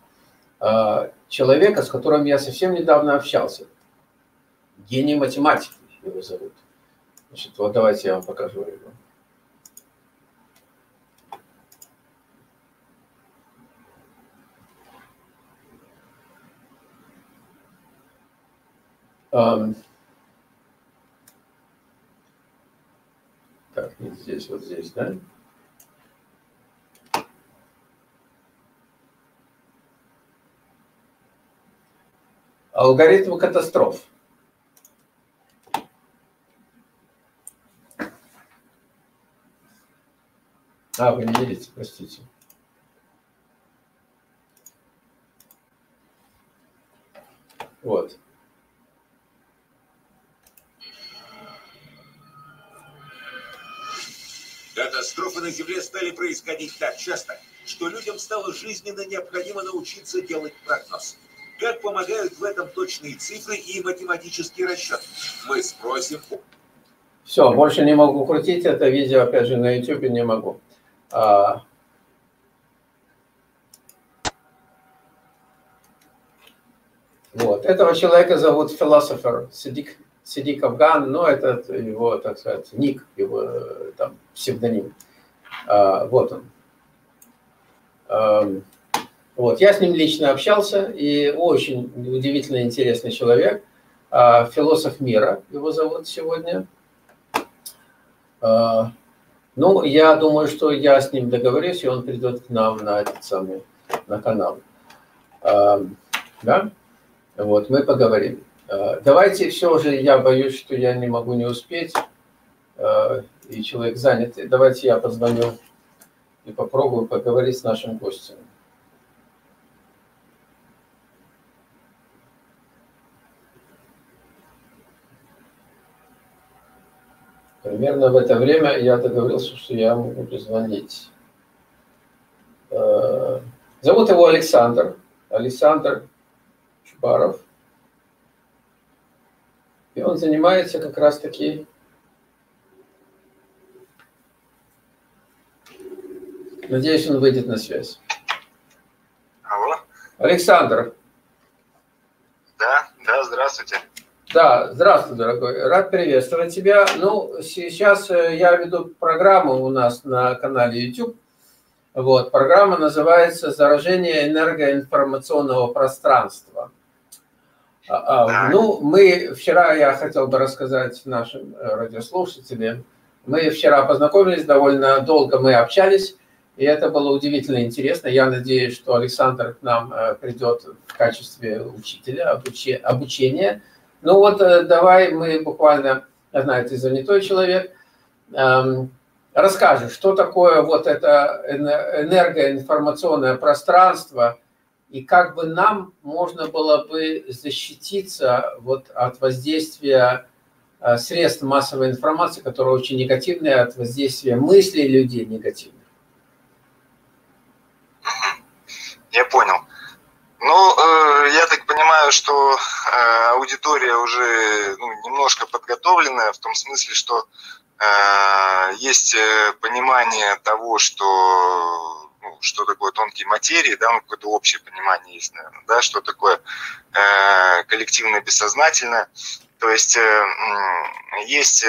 Человека, с которым я совсем недавно общался. Гений математики его зовут. Значит, вот давайте я вам покажу его. Так, здесь, вот здесь, да? Алгоритмы катастроф. А, вы не видите, простите. Вот. Катастрофы на Земле стали происходить так часто, что людям стало жизненно необходимо научиться делать прогноз. Как помогают в этом точные цифры и математический расчет? Мы спросим. Все, больше не могу крутить это видео, опять же, на YouTube не могу. Вот. Этого человека зовут философер Сидик Афган, но это его, так сказать, ник, его там, псевдоним. Вот он. Вот. Я с ним лично общался, и очень удивительно интересный человек. Философ мира его зовут сегодня. Ну, я думаю, что я с ним договорюсь, и он придет к нам на этот самый, на канал. Да? Вот, мы поговорим. Давайте все же, я боюсь, что я не могу не успеть, и человек занят. Давайте я позвоню и попробую поговорить с нашим гостем. Примерно в это время я договорился, что я могу позвонить. Зовут его Александр. Александр Чубаров. И он занимается как раз-таки . Надеюсь, он выйдет на связь. Алло. Александр. Да, здравствуйте. Да, здравствуй, дорогой. Рад приветствовать тебя. Ну, сейчас я веду программу у нас на канале YouTube. Вот, программа называется «Заражение энергоинформационного пространства». Ну, мы вчера, я хотел бы рассказать нашим радиослушателям, мы вчера познакомились, довольно долго мы общались, и это было удивительно интересно. Я надеюсь, что Александр к нам придет в качестве учителя обучения. Ну вот, давай мы буквально, я знаю, ты занятой человек, расскажи, что такое вот это энергоинформационное пространство, и как бы нам можно было бы защититься вот от воздействия средств массовой информации, которые очень негативные, от воздействия мыслей людей негативных. Я понял. Ну, я так понимаю, что аудитория уже немножко подготовленная, в том смысле, что есть понимание того, что такое тонкие материи, да, какое-то общее понимание есть, наверное, да, что такое коллективное бессознательное. То есть есть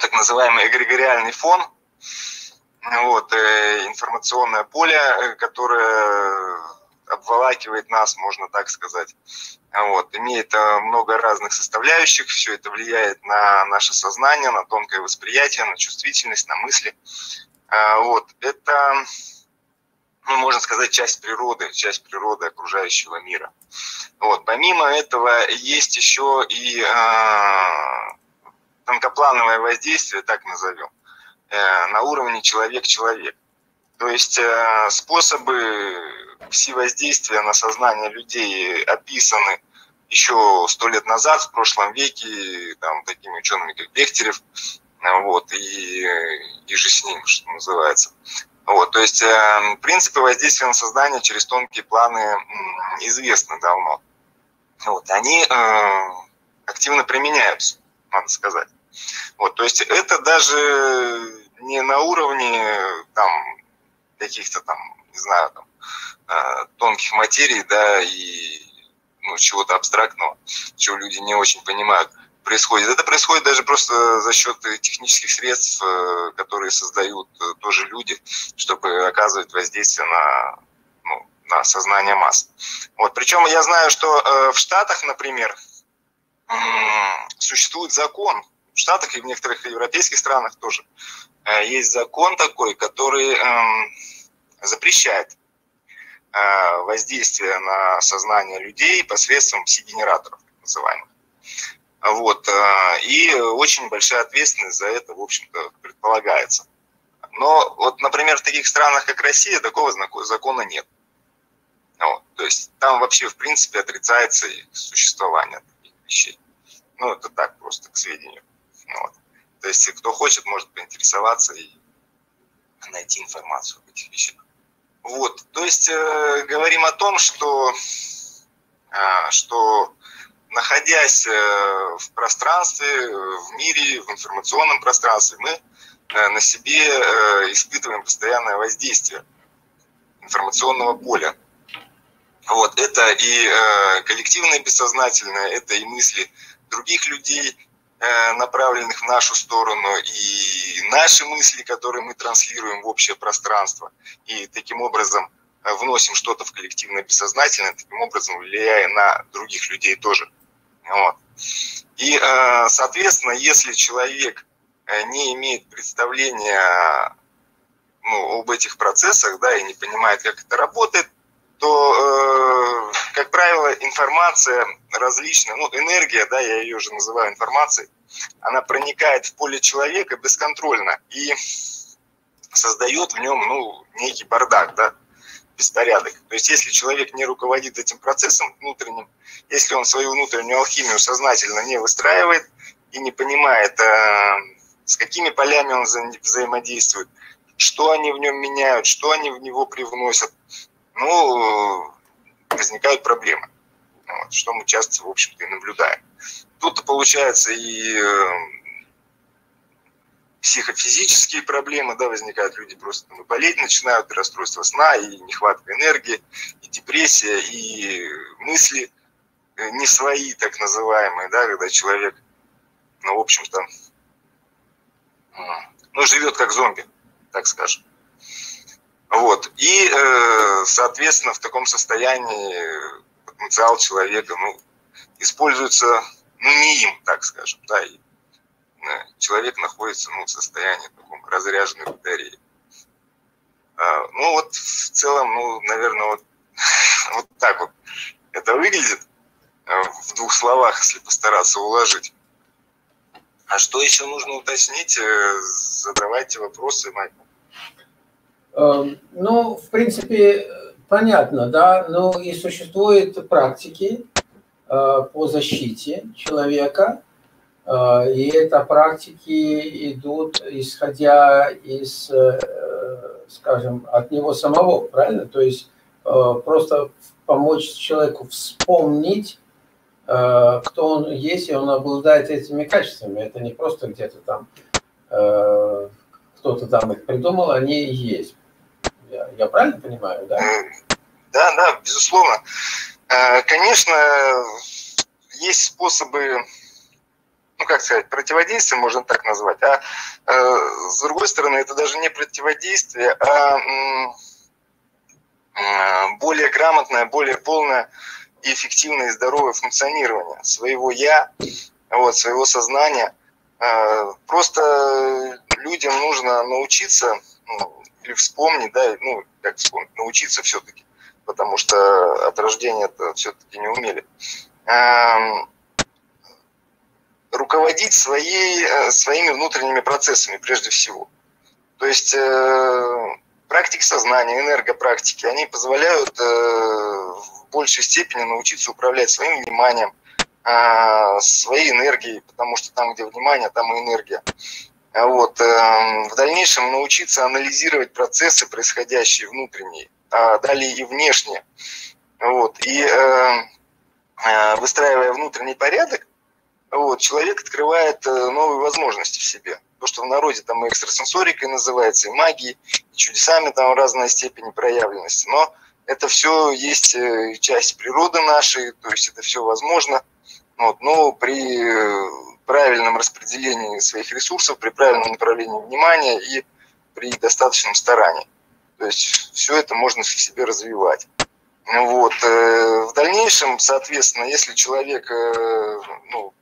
так называемый эгрегориальный фон, вот, информационное поле, которое обволакивает нас, можно так сказать. Вот. Имеет много разных составляющих, все это влияет на наше сознание, на тонкое восприятие, на чувствительность, на мысли. Вот. Это, ну, можно сказать, часть природы окружающего мира. Вот. Помимо этого есть еще и тонкоплановое воздействие, так назовем, на уровне человек-человек. То есть способы всевоздействия на сознание людей описаны еще 100 лет назад, в прошлом веке, там, такими учеными, как Бехтерев, вот, и же с ним, что называется. Вот, то есть принципы воздействия на сознание через тонкие планы известны давно. Вот, они активно применяются, надо сказать. Вот, то есть это даже не на уровне каких-то там, не знаю, там, тонких материй, да, и чего-то абстрактного, чего люди не очень понимают, происходит. Это происходит даже просто за счет технических средств, которые создают тоже люди, чтобы оказывать воздействие на сознание масс. Вот. Причем я знаю, что в Штатах, например, существует закон, в Штатах и в некоторых европейских странах тоже, есть закон такой, который запрещает воздействие на сознание людей посредством пси-генераторов, так называемых. Вот. И очень большая ответственность за это, в общем-то, предполагается. Но вот, например, в таких странах, как Россия, такого закона нет. Вот. То есть там вообще, в принципе, отрицается существование таких вещей. Ну, это так, просто к сведению. Вот. То есть кто хочет, может поинтересоваться и найти информацию об этих вещах. Вот. То есть говорим о том, что, находясь в пространстве, в мире, в информационном пространстве, мы на себе испытываем постоянное воздействие информационного поля. Вот. Это и коллективное бессознательное, это и мысли других людей, направленных в нашу сторону, и наши мысли, которые мы транслируем в общее пространство, и таким образом вносим что-то в коллективное бессознательное, таким образом влияя на других людей тоже. Вот. И, соответственно, если человек не имеет представления, ну, об этих процессах, да, и не понимает, как это работает, то, как правило, информация различная, ну, энергия, да, я ее уже называю информацией, она проникает в поле человека бесконтрольно и создает в нем, ну, некий бардак, да, беспорядок. То есть если человек не руководит этим процессом внутренним, если он свою внутреннюю алхимию сознательно не выстраивает и не понимает, с какими полями он взаимодействует, что они в нем меняют, что они в него привносят, ну, возникают проблемы, вот, что мы часто, в общем-то, и наблюдаем. Тут получается и психофизические проблемы, да, возникают, люди просто там болеть начинают, и расстройство сна, и нехватка энергии, и депрессия, и мысли не свои, так называемые, да, когда человек, ну, в общем-то, ну, живет как зомби, так скажем. Вот. И, соответственно, в таком состоянии потенциал человека, ну, используется, ну, не им, так скажем. Да, и человек находится, ну, в состоянии таком разряженной батареи. Ну, вот в целом, ну, наверное, вот, вот так вот это выглядит в двух словах, если постараться уложить. А что еще нужно уточнить? Задавайте вопросы, Майкл. Ну, в принципе, понятно, да, но и существуют практики по защите человека, и это практики идут, исходя из, скажем, от него самого, правильно? То есть просто помочь человеку вспомнить, кто он есть, и он обладает этими качествами. Это не просто где-то там, кто-то там их придумал, они и есть. Я правильно понимаю, да? Да, да, безусловно. Конечно, есть способы, ну, как сказать, противодействия, можно так назвать, а с другой стороны, это даже не противодействие, а более грамотное, более полное, и эффективное и здоровое функционирование своего «я», вот, своего сознания. Просто людям нужно научиться, ну, или вспомнить, да, ну, как вспомнить, научиться все-таки, потому что от рождения-то все-таки не умели. Руководить своими внутренними процессами прежде всего. То есть практики сознания, энергопрактики, они позволяют в большей степени научиться управлять своим вниманием, своей энергией, потому что там, где внимание, там и энергия. Вот. В дальнейшем научиться анализировать процессы, происходящие внутренние, а далее и внешние. Вот. И выстраивая внутренний порядок, вот, человек открывает новые возможности в себе. То, что в народе там и экстрасенсорикой называется, и магией, и чудесами там разной степени проявленности. Но это все есть часть природы нашей, то есть это все возможно. Вот, но при правильном распределении своих ресурсов, при правильном направлении внимания и при достаточном старании. То есть все это можно в себе развивать. Вот. В дальнейшем, соответственно, если человек, ну,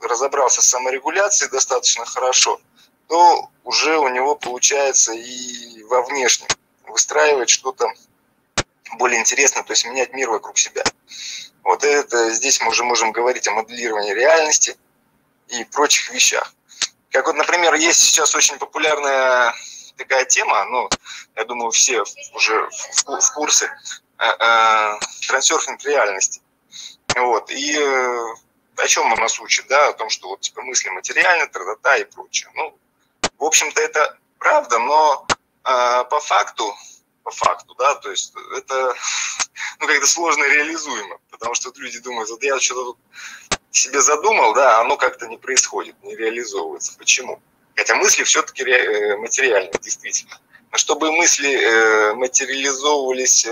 разобрался с саморегуляцией достаточно хорошо, то уже у него получается и во внешнем выстраивать что-то более интересно, то есть менять мир вокруг себя. Вот это здесь мы уже можем говорить о моделировании реальности и прочих вещах. Как вот, например, есть сейчас очень популярная такая тема, ну, я думаю, все уже в курсе, трансерфинг реальности. Вот, и о чем он нас учит, да, о том, что вот, типа, мысли материальны, тра-та-та и прочее. Ну, в общем-то, это правда, но по факту, да, то есть это, ну, как-то сложно реализуемо, потому что вот люди думают, вот я что-то себе задумал, да, оно как-то не происходит, не реализовывается. Почему? Хотя мысли все-таки материальны, действительно. Но чтобы мысли материализовывались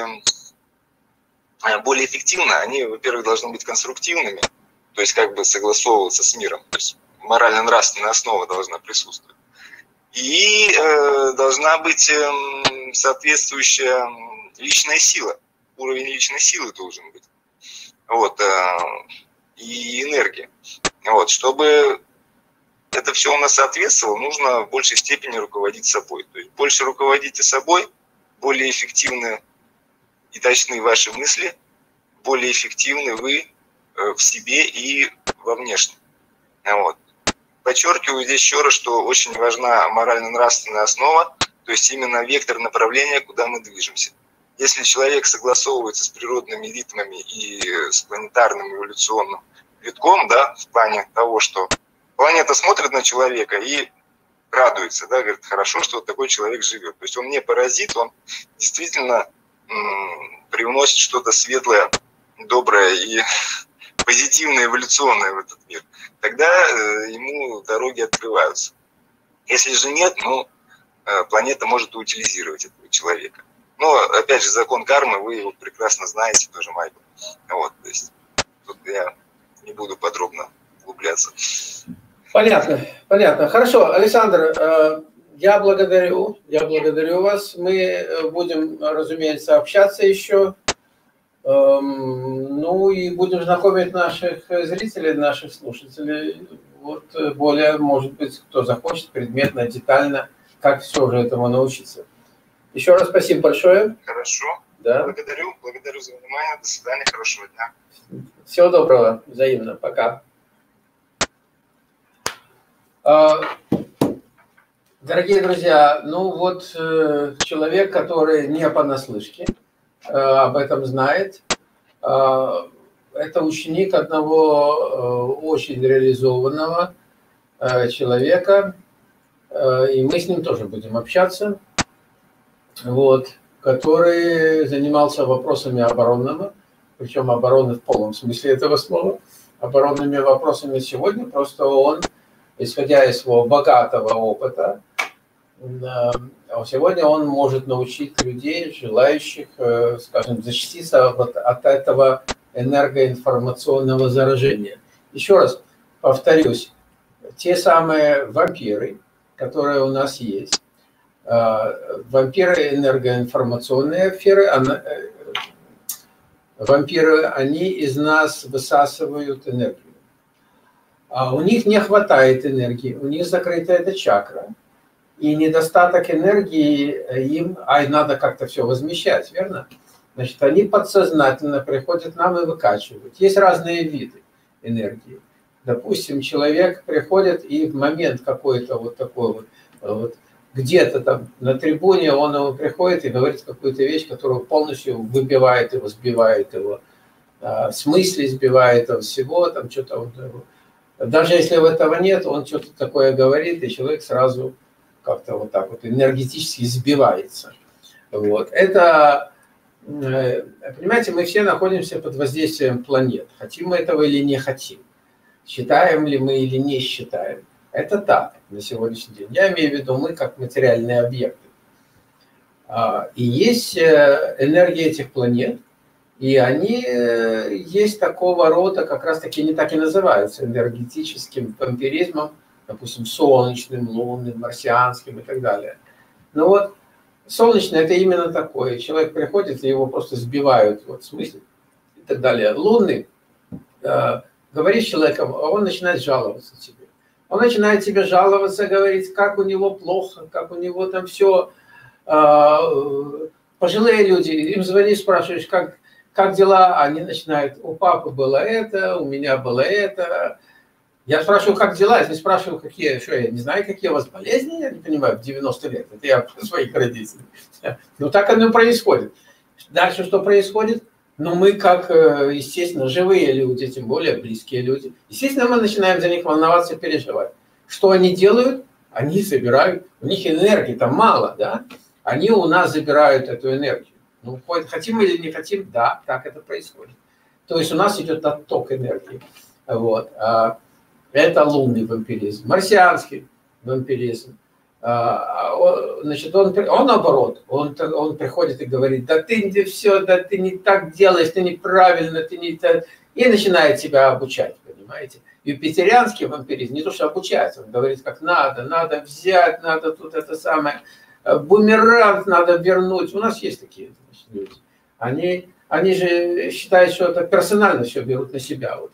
более эффективно, они, во-первых, должны быть конструктивными, то есть как бы согласовываться с миром, то есть морально-нравственная основа должна присутствовать. И должна быть соответствующая личная сила, уровень личной силы должен быть, вот, и энергия. Вот, чтобы это все у нас соответствовало, нужно в большей степени руководить собой. То есть больше руководите собой, более эффективны и точны ваши мысли, более эффективны вы в себе и во внешнем. Вот. Подчеркиваю здесь еще раз, что очень важна морально-нравственная основа, то есть именно вектор направления, куда мы движемся. Если человек согласовывается с природными ритмами и с планетарным эволюционным витком, да, в плане того, что планета смотрит на человека и радуется, да, говорит, хорошо, что вот такой человек живет. То есть он не паразит, он действительно привносит что-то светлое, доброе и позитивное, эволюционное в этот мир. Тогда ему дороги открываются. Если же нет, ну, планета может утилизировать этого человека. Но, опять же, закон кармы, вы его прекрасно знаете, тоже, Майкл. Вот, то есть тут я не буду подробно углубляться. Понятно, понятно. Хорошо, Александр, я благодарю вас. Мы будем, разумеется, общаться еще. Ну и будем знакомить наших зрителей, наших слушателей, вот более, может быть, кто захочет, предметно, детально, как все же этому научиться. Еще раз спасибо большое. Хорошо. Да. Благодарю за внимание. До свидания, хорошего дня. Всего доброго, взаимно. Пока. Дорогие друзья, ну вот человек, который не понаслышке об этом знает. Это ученик одного очень реализованного человека, и мы с ним тоже будем общаться, вот, который занимался вопросами оборонного, причем обороны в полном смысле этого слова, оборонными вопросами сегодня, просто он, исходя из своего богатого опыта, сегодня он может научить людей, желающих, скажем, защититься от этого энергоинформационного заражения. Еще раз повторюсь, те самые вампиры, которые у нас есть, вампиры энергоинформационные эфиры, вампиры, они из нас высасывают энергию. У них не хватает энергии, у них закрыта эта чакра. И недостаток энергии им, надо как-то все возмещать, верно? Значит, они подсознательно приходят к нам и выкачивают. Есть разные виды энергии. Допустим, человек приходит и в момент какой-то вот такой вот где-то там на трибуне он ему приходит и говорит какую-то вещь, которую полностью выбивает его, сбивает его, с мысли сбивает его всего, там что-то вот. Даже если этого нет, он что-то такое говорит, и человек сразу как-то вот так вот энергетически сбивается. Вот. Это, понимаете, мы все находимся под воздействием планет. Хотим мы этого или не хотим. Считаем ли мы или не считаем. Это так на сегодняшний день. Я имею в виду мы как материальные объекты. И есть энергия этих планет. И они есть такого рода, как раз таки, не так и называются, энергетическим вампиризмом. Допустим, солнечным, лунным, марсианским и так далее. Но вот солнечное – это именно такое. Человек приходит, и его просто сбивают вот, с мысли и так далее. Лунный, говоришь с человеком, а он начинает жаловаться тебе. Он начинает тебе жаловаться, говорить, как у него плохо, как у него там все пожилые люди, им звонишь, спрашиваешь, как дела, они начинают, у папы было это, у меня было это. Я спрашиваю, как дела, если спрашиваю, какие, что я не знаю, какие у вас болезни, я не понимаю, в 90 лет, это я про своих родителей. Ну так оно происходит. Дальше что происходит? Ну мы как, естественно, живые люди, тем более близкие люди, естественно, мы начинаем за них волноваться и переживать. Что они делают? Они собирают, у них энергии там мало, да? Они у нас забирают эту энергию. Ну, хотим мы или не хотим, да, так это происходит. То есть у нас идет отток энергии. Вот. Это лунный вампиризм, марсианский вампиризм. Значит, он наоборот, он приходит и говорит, да ты не все, да ты не так делаешь, ты неправильно, ты не так... И начинает тебя обучать, понимаете? Юпитерианский вампиризм не то что обучается, он говорит, как надо взять, надо тут это самое... Бумеранг надо вернуть. У нас есть такие люди. Они же считают, что это персонально все берут на себя. Вот.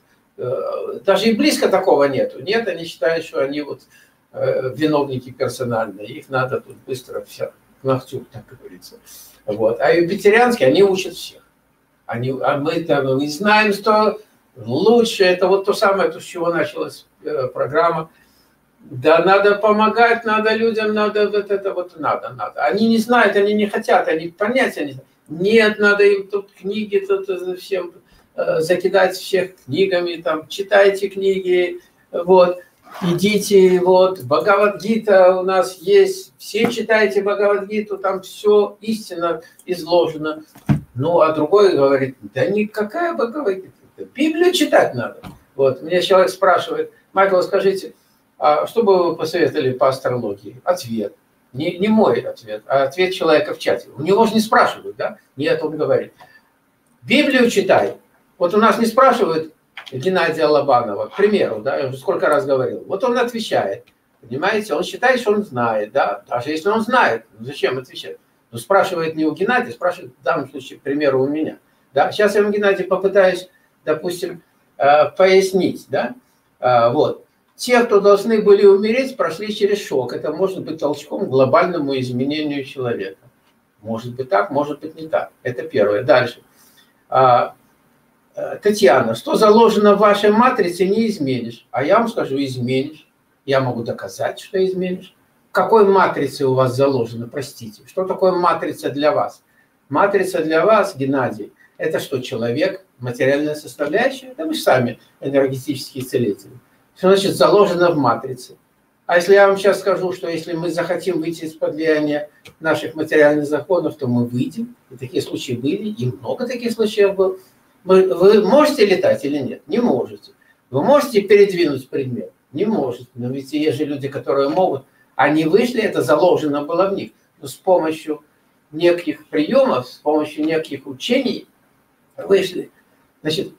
Даже и близко такого нету. Нет, они считают, что они вот виновники персональные. Их надо тут быстро все к ногтю, так говорится. Вот. А юпитерианские, они учат всех. А мы-то не знаем, что лучше. Это вот то самое, с чего началась программа. Да, надо помогать, надо людям, надо вот это вот, надо. Они не знают, они не хотят, они понятия не знают. Нет, надо им тут книги, тут всем закидать всех книгами, там, читайте книги, вот, идите, вот, Бхагавад-гита у нас есть, все читайте Бхагавад-гиту, там все истинно изложено. Ну, а другой говорит, да никакая Бхагавад-гита, Библию читать надо. Вот, меня человек спрашивает, Майкл, скажите, а что бы вы посоветовали по астрологии? Ответ. Не мой ответ, а ответ человека в чате. У него же не спрашивают, да? Нет, он говорит. Библию читай. Вот у нас не спрашивают Геннадия Лобанова, к примеру, да, я уже сколько раз говорил. Вот он отвечает, понимаете? Он считает, что он знает, да? Даже если он знает, зачем отвечать? Но спрашивает не у Геннадия, спрашивает в данном случае, к примеру, у меня. Да? Сейчас я вам, Геннадий, попытаюсь, допустим, пояснить, да? Вот. Те, кто должны были умереть, прошли через шок. Это может быть толчком к глобальному изменению человека. Может быть так, может быть не так. Это первое. Дальше. Татьяна, что заложено в вашей матрице, не изменишь. А я вам скажу, изменишь. Я могу доказать, что изменишь. В какой матрице у вас заложено, простите? Что такое матрица для вас? Матрица для вас, Геннадий, это что, человек, материальная составляющая? Это вы же сами энергетические целители. Что значит заложено в матрице? А если я вам сейчас скажу, что если мы захотим выйти из-под влияния наших материальных законов, то мы выйдем. И такие случаи были, и много таких случаев было. Вы можете летать или нет? Не можете. Вы можете передвинуть предмет? Не можете. Но ведь есть же люди, которые могут. Они вышли, это заложено было в них. Но с помощью неких приемов, с помощью неких учений вышли. Значит,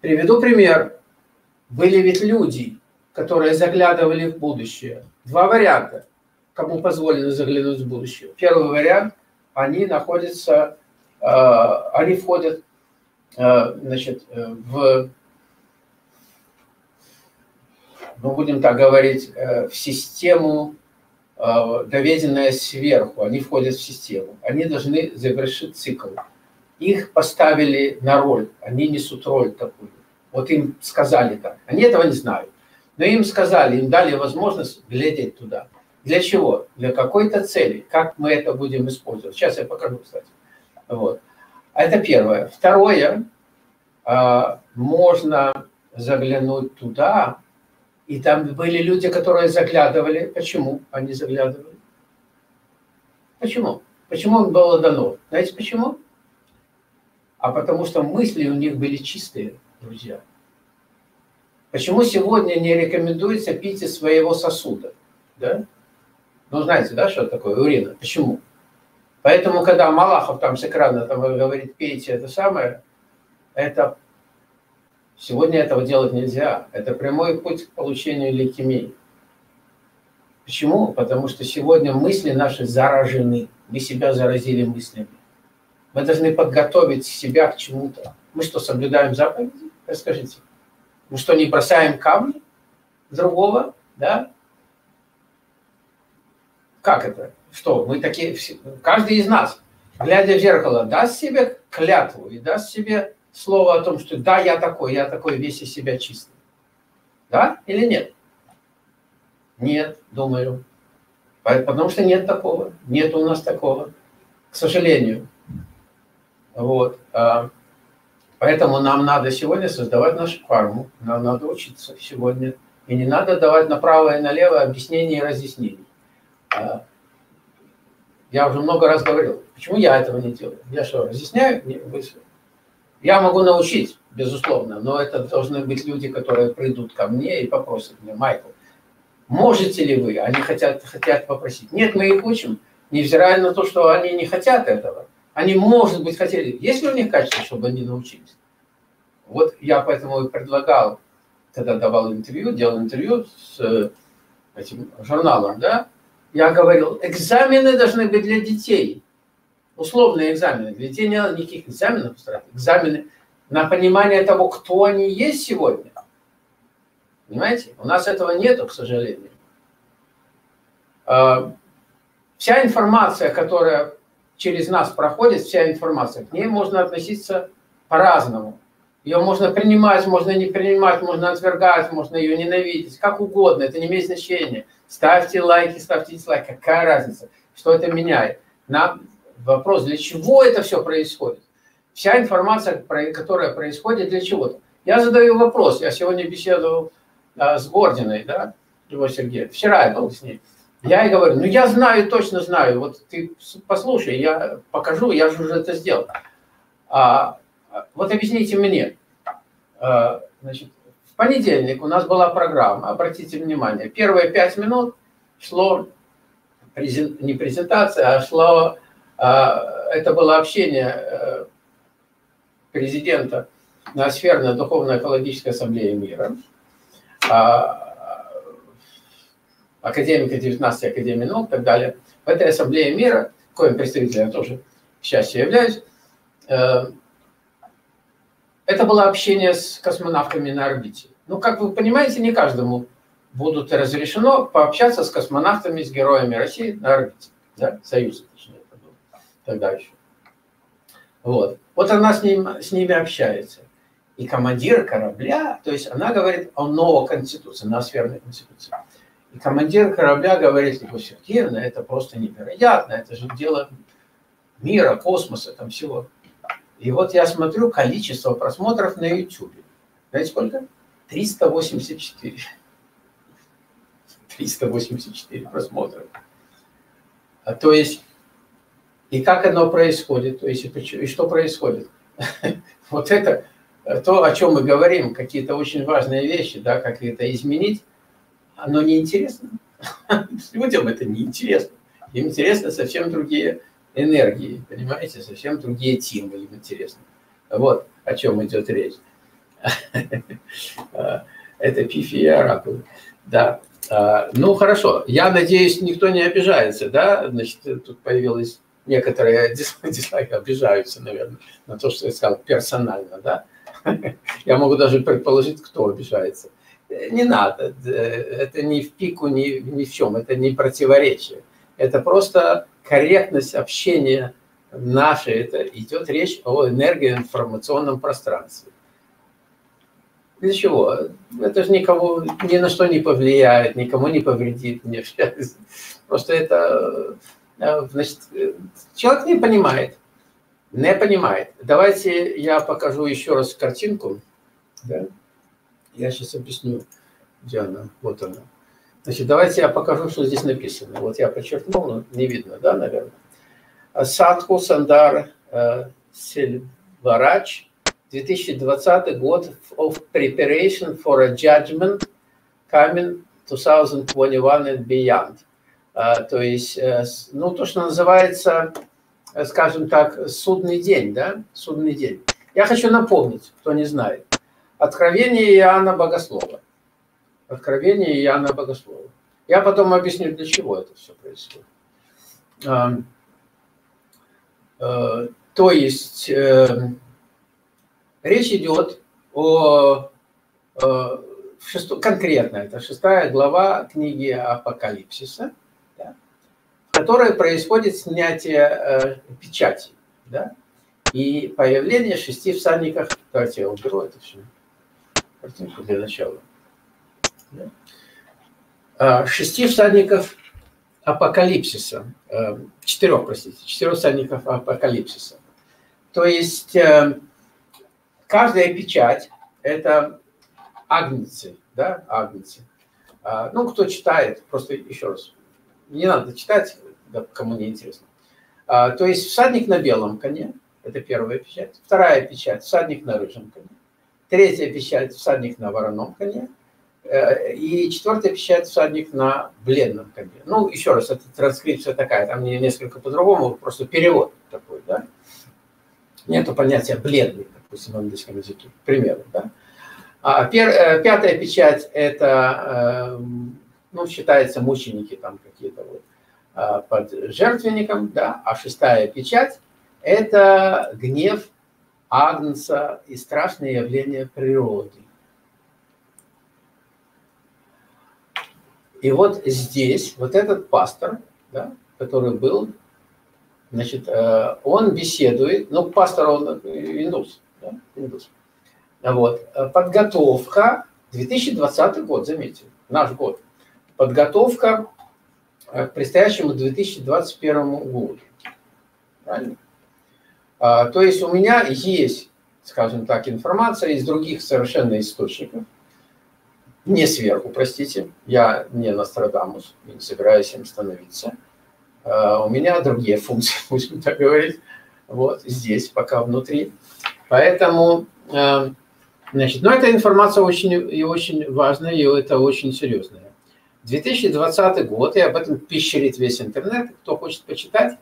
приведу пример. Были ведь люди, которые заглядывали в будущее. Два варианта, кому позволено заглянуть в будущее. Первый вариант, они входят, значит, ну будем так говорить, в систему, доведенную сверху. Они входят в систему. Они должны завершить цикл. Их поставили на роль. Они несут роль такую. Вот им сказали так. Они этого не знают. Но им сказали, им дали возможность глядеть туда. Для чего? Для какой-то цели. Как мы это будем использовать? Сейчас я покажу, кстати. Вот. Это первое. Второе. Можно заглянуть туда. И там были люди, которые заглядывали. Почему они заглядывали? Почему? Почему им было дано? Знаете почему? А потому что мысли у них были чистые. Друзья, почему сегодня не рекомендуется пить из своего сосуда? Да? Ну, знаете, да, что такое урина? Почему? Поэтому, когда Малахов там с экрана там говорит, пейте это самое, это сегодня этого делать нельзя. Это прямой путь к получению лейкемии. Почему? Потому что сегодня мысли наши заражены. Мы себя заразили мыслями. Мы должны подготовить себя к чему-то. Мы что, соблюдаем заповеди? Расскажите. Мы что, не бросаем камни другого? Да? Как это? Что? Мы такие... Каждый из нас. глядя в зеркало, даст себе клятву и даст себе слово о том, что да, я такой весь из себя чистый. Да или нет? Нет, думаю. Потому что нет такого. Нет у нас такого. К сожалению. Вот. Поэтому нам надо сегодня создавать нашу карму. Нам надо учиться сегодня. И не надо давать направо и налево объяснения и разъяснений. Я уже много раз говорил, почему я этого не делаю? Я что, разъясняю? Я могу научить, безусловно, но это должны быть люди, которые придут ко мне и попросят меня: Майкл, можете ли вы? Они хотят попросить. Нет, мы их учим, невзирая на то, что они не хотят этого. Они, может быть, хотели. Есть ли у них качество, чтобы они научились? Вот я поэтому и предлагал, когда давал интервью, делал интервью с этим журналом, да, я говорил, экзамены должны быть для детей. Условные экзамены. Для детей не надо никаких экзаменов. Экзамены на понимание того, кто они есть сегодня. Понимаете? У нас этого нету, к сожалению. Вся информация, которая через нас проходит, вся информация, к ней можно относиться по-разному. Ее можно принимать, можно не принимать, можно отвергать, можно ее ненавидеть, как угодно, это не имеет значения. Ставьте лайки, ставьте дизлайки, какая разница, что это меняет. Нам вопрос, для чего это все происходит? Вся информация, которая происходит, для чего-то. Я задаю вопрос, я сегодня беседовал с Гординой, да, его Сергеем, вчера я был с ней. Я ей говорю, ну я знаю, точно знаю, вот ты послушай, я покажу, я же уже это сделал. Вот объясните мне, значит, в понедельник у нас была программа, обратите внимание, первые 5 минут шло, не презентация, а шло, это было общение президента Ноосферной Духовно-экологической ассамблеи мира, академика 19-й академии наук и так далее. В этой ассамблее мира, коим представителем я тоже, к счастью, являюсь, это было общение с космонавтами на орбите. Ну, как вы понимаете, не каждому будет разрешено пообщаться с космонавтами, с героями России на орбите. Да? Союза, точнее, это было. Тогда еще. Вот. Вот она с ними общается. И командир корабля, то есть она говорит о новой конституции, ноосферной конституции. И командир корабля говорит, что эффективно, это просто невероятно, это же дело мира, космоса, там всего. И вот я смотрю количество просмотров на YouTube. Знаете, сколько? 384. 384 просмотра. То есть, и как оно происходит, то есть, и что происходит. Вот это то, о чем мы говорим, какие-то очень важные вещи, да, как это изменить, оно неинтересно. Людям это неинтересно. Им интересны совсем другие энергии, понимаете, совсем другие темы, им интересно. Вот о чем идет речь. Это пифи и оракулы. Да. Ну, хорошо. Я надеюсь, никто не обижается, да? Значит, тут появились некоторые дизлайки, обижаются, наверное, на то, что я сказал персонально, да? Я могу даже предположить, кто обижается. Не надо. Это ни в пику, ни в чем. Это не противоречие. Это просто корректность общения нашей, это идет речь о энергоинформационном пространстве. Для чего? Это же никого, ни на что не повлияет, никому не повредит. Не просто это, значит, человек не понимает. Не понимает. Давайте я покажу еще раз картинку. Да? Я сейчас объясню, Диана, вот она. Значит, давайте я покажу, что здесь написано. Вот я подчеркнул, но не видно, да, наверное. Садху Сандар Сельварач, 2020 год, of preparation for a judgment coming 2021 and beyond. То есть, ну, то, что называется, скажем так, судный день, да, судный день. Я хочу напомнить, кто не знает. Откровение Иоанна Богослова. Откровение Иоанна Богослова. Я потом объясню, для чего это все происходит. То есть речь идет о... конкретно это 6 глава книги Апокалипсиса, да, в которое происходит снятие печати, да? И появление шести всадников. Давайте я уберу это все. Картинку для начала. Да? Шести всадников апокалипсиса. Четырех всадников апокалипсиса. То есть каждая печать – это агницы. Да? Агницы. Ну, кто читает, просто еще раз. Не надо читать, кому не интересно. То есть всадник на белом коне – это первая печать. Вторая печать – всадник на рыжем коне. Третья печать – всадник на вороном коне. И четвертая печать – всадник на бледном коне. Ну, еще раз, это транскрипция такая, там несколько по-другому, просто перевод такой, да? Нету понятия бледный, допустим, в английском языке, к примеру, да? Пятая печать – это, ну, считается, мученики там какие-то вот под жертвенником, да? А шестая печать – это гнев Агнца и страшные явления природы. И вот здесь, вот этот пастор, да, который был, значит, он беседует, ну, пастор, он индус, да, индус. Вот, подготовка, 2020 год, заметьте, наш год, подготовка к предстоящему 2021 году, правильно? То есть у меня есть, скажем так, информация из других совершенно источников, не сверху, простите, я не Нострадамус, не собираюсь им становиться. У меня другие функции, будем так говорить, вот здесь, пока внутри. Поэтому, значит, но эта информация очень и очень важная, и это очень серьезная. 2020 год, и об этом пещерит весь интернет, кто хочет почитать.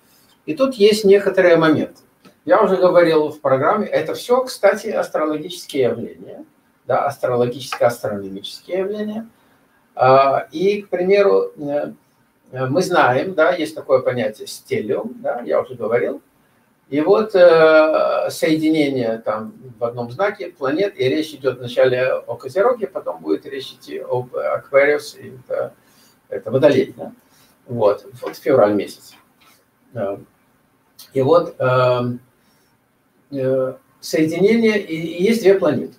И тут есть некоторые моменты. Я уже говорил в программе, это все, кстати, астрологические явления. Да, астрологическо-астрономические явления. И, к примеру, мы знаем, да, есть такое понятие стелиум, да, я уже говорил. И вот соединение там в одном знаке планет, и речь идет вначале о Козероге, потом будет речь идти об Аквариус, это Водолей, да? Вот, вот февраль месяц. И вот соединение, и есть две планеты.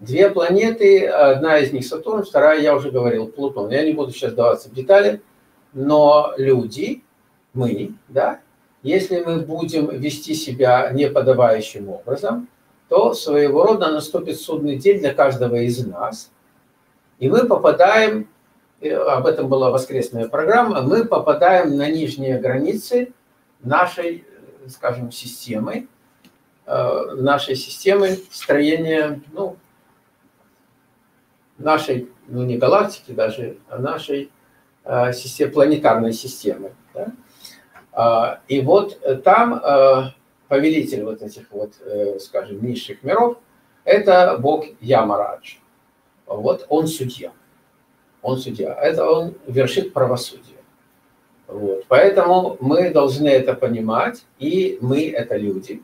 Две планеты, одна из них Сатурн, вторая, я уже говорил, Плутон. Я не буду сейчас вдаваться в детали, но люди, мы, да, если мы будем вести себя неподобающим образом, то своего рода наступит судный день для каждого из нас. И мы попадаем, об этом была воскресная программа, мы попадаем на нижние границы нашей, скажем, системы, нашей системы строения, ну, нашей, ну, не галактики даже, а нашей системы, планетарной системы. Да? И вот там повелитель вот этих вот, скажем, низших миров, это бог Ямарадж. Вот он судья. Он судья. Это он вершит правосудие. Вот. Поэтому мы должны это понимать, и мы это люди.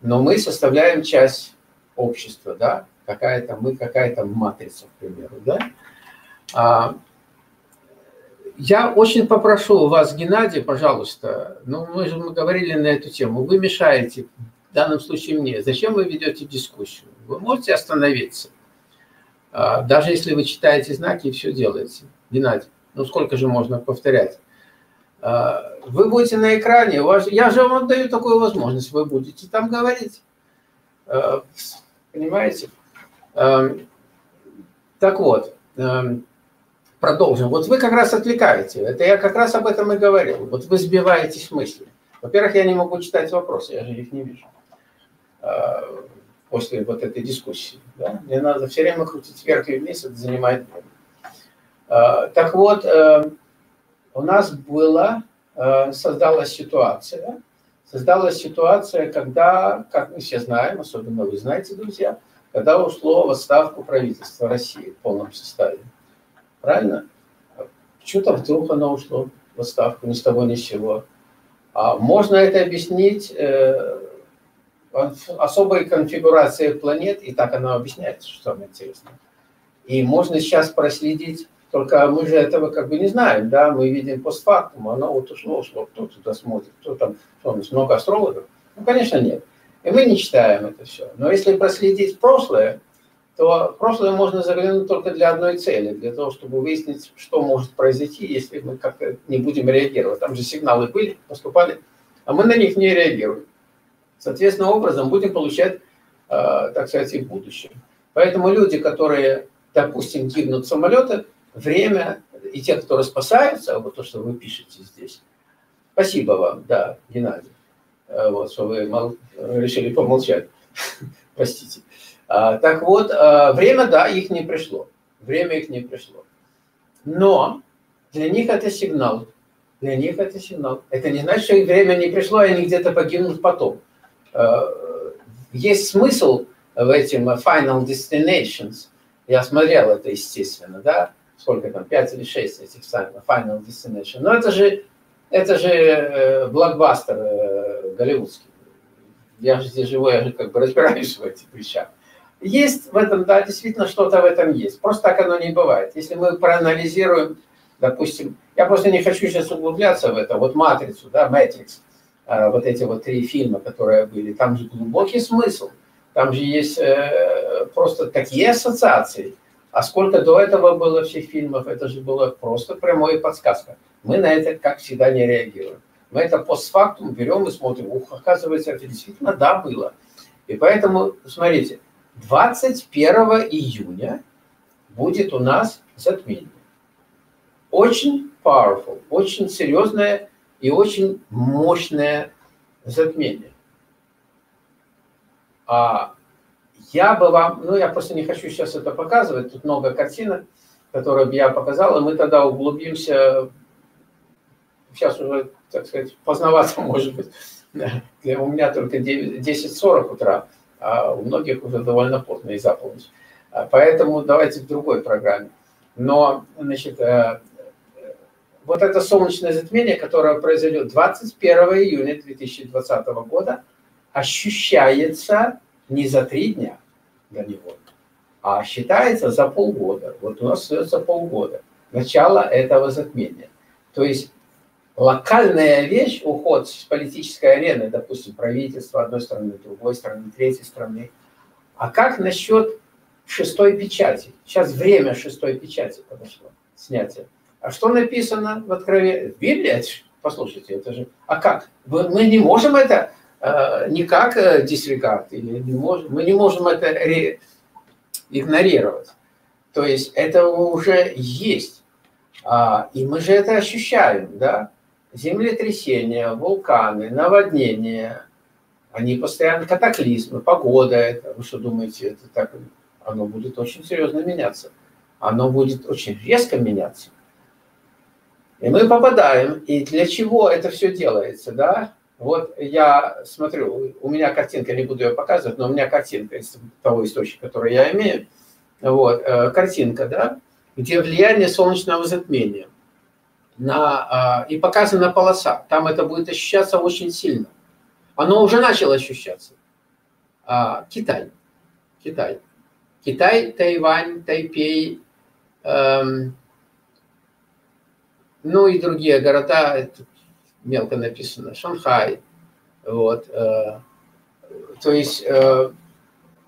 Но мы составляем часть общества, да, какая-то мы, какая-то матрица, к примеру, да. Я очень попрошу вас, Геннадий, пожалуйста, ну, мы же говорили на эту тему, вы мешаете, в данном случае мне, зачем вы ведете дискуссию? Вы можете остановиться, даже если вы читаете знаки и все делаете. Геннадий, ну сколько же можно повторять? Вы будете на экране, я же вам даю такую возможность, вы будете там говорить. Понимаете? Так вот, продолжим. Вот вы как раз отвлекаете, это я как раз об этом и говорил. Вот вы сбиваетесь в мысли. Во-первых, я не могу читать вопросы, я же их не вижу. После вот этой дискуссии. Да? Мне надо все время крутить вверх и вниз, это занимает время. Так вот... У нас была, создалась ситуация, когда, как мы все знаем, особенно вы знаете, друзья, когда ушло в отставку правительство России в полном составе. Правильно? Почему-то вдруг оно ушло в отставку, ни с того, ни с сего. Можно это объяснить особой конфигурацией планет, и так оно объясняется, что самое интересное. И можно сейчас проследить Только мы же этого как бы не знаем, да, мы видим постфактум, оно вот ушло, кто туда смотрит, кто там, много астрологов? Ну, конечно, нет. И мы не читаем это все. Но если проследить прошлое, то прошлое можно заглянуть только для одной цели, для того, чтобы выяснить, что может произойти, если мы как-то не будем реагировать. Там же сигналы были, поступали, а мы на них не реагируем. Соответственно, образом будем получать, так сказать, и в будущем. Поэтому люди, которые, допустим, гибнут самолеты, время, и те, которые спасаются, вот то, что вы пишете здесь. Спасибо вам, да, Геннадий, вот, что вы решили помолчать, простите. Так вот, время, да, их не пришло, время их не пришло. Но для них это сигнал, для них это сигнал. Это не значит, что их время не пришло, и они где-то погибнут потом. Есть смысл в этим Final Destinations, я смотрел это, естественно, да, сколько там, 5 или 6 этих самых Final Destination. Но это же блокбастер голливудский. Я же здесь живу, я же как бы разбираюсь в этих вещах. Есть в этом, да, действительно что-то в этом есть. Просто так оно не бывает. Если мы проанализируем, допустим, я просто не хочу сейчас углубляться в это, вот «Матрицу», да, «Мэтрикс», вот эти вот 3 фильма, которые были, там же глубокий смысл, там же есть просто такие ассоциации. А сколько до этого было всех фильмов, это же была просто прямая подсказка. Мы на это, как всегда, не реагируем. Мы это постфактум берем и смотрим. Ух, оказывается, это действительно, да, было. И поэтому, смотрите, 21 июня будет у нас затмение. Очень powerful, очень серьезное и очень мощное затмение. Я бы вам, ну я просто не хочу сейчас это показывать, тут много картинок, которые бы я показал, и мы тогда углубимся, сейчас уже, так сказать, поздновато может быть, у меня только 10:40 утра, а у многих уже довольно поздно и за полночь. Поэтому давайте в другой программе. Но, значит, вот это солнечное затмение, которое произойдет 21 июня 2020 года, ощущается не за 3 дня до него, а считается за полгода. Вот у нас остается полгода. Начало этого затмения. То есть локальная вещь, уход с политической арены, допустим, правительства одной страны, другой страны, третьей страны. А как насчет 6-й печати? Сейчас время 6-й печати подошло, снятие. А что написано в Откровении? Билет, послушайте, это же... А как? Мы не можем это... не как disregard, или не можем, мы не можем это игнорировать. То есть это уже есть. И мы же это ощущаем. Да? Землетрясения, вулканы, наводнения, они постоянно катаклизмы, погода. Это, вы что думаете, это так? Оно будет очень серьезно меняться. Оно будет очень резко меняться. И мы попадаем. И для чего это все делается? Да? Вот я смотрю, у меня картинка, не буду ее показывать, но у меня картинка из того источника, который я имею. Вот, картинка, да, где влияние солнечного затмения. И показана полоса. Там это будет ощущаться очень сильно. Оно уже начало ощущаться. Китай, Тайвань, Тайпей, ну и другие города, мелко написано, Шанхай. Вот. То есть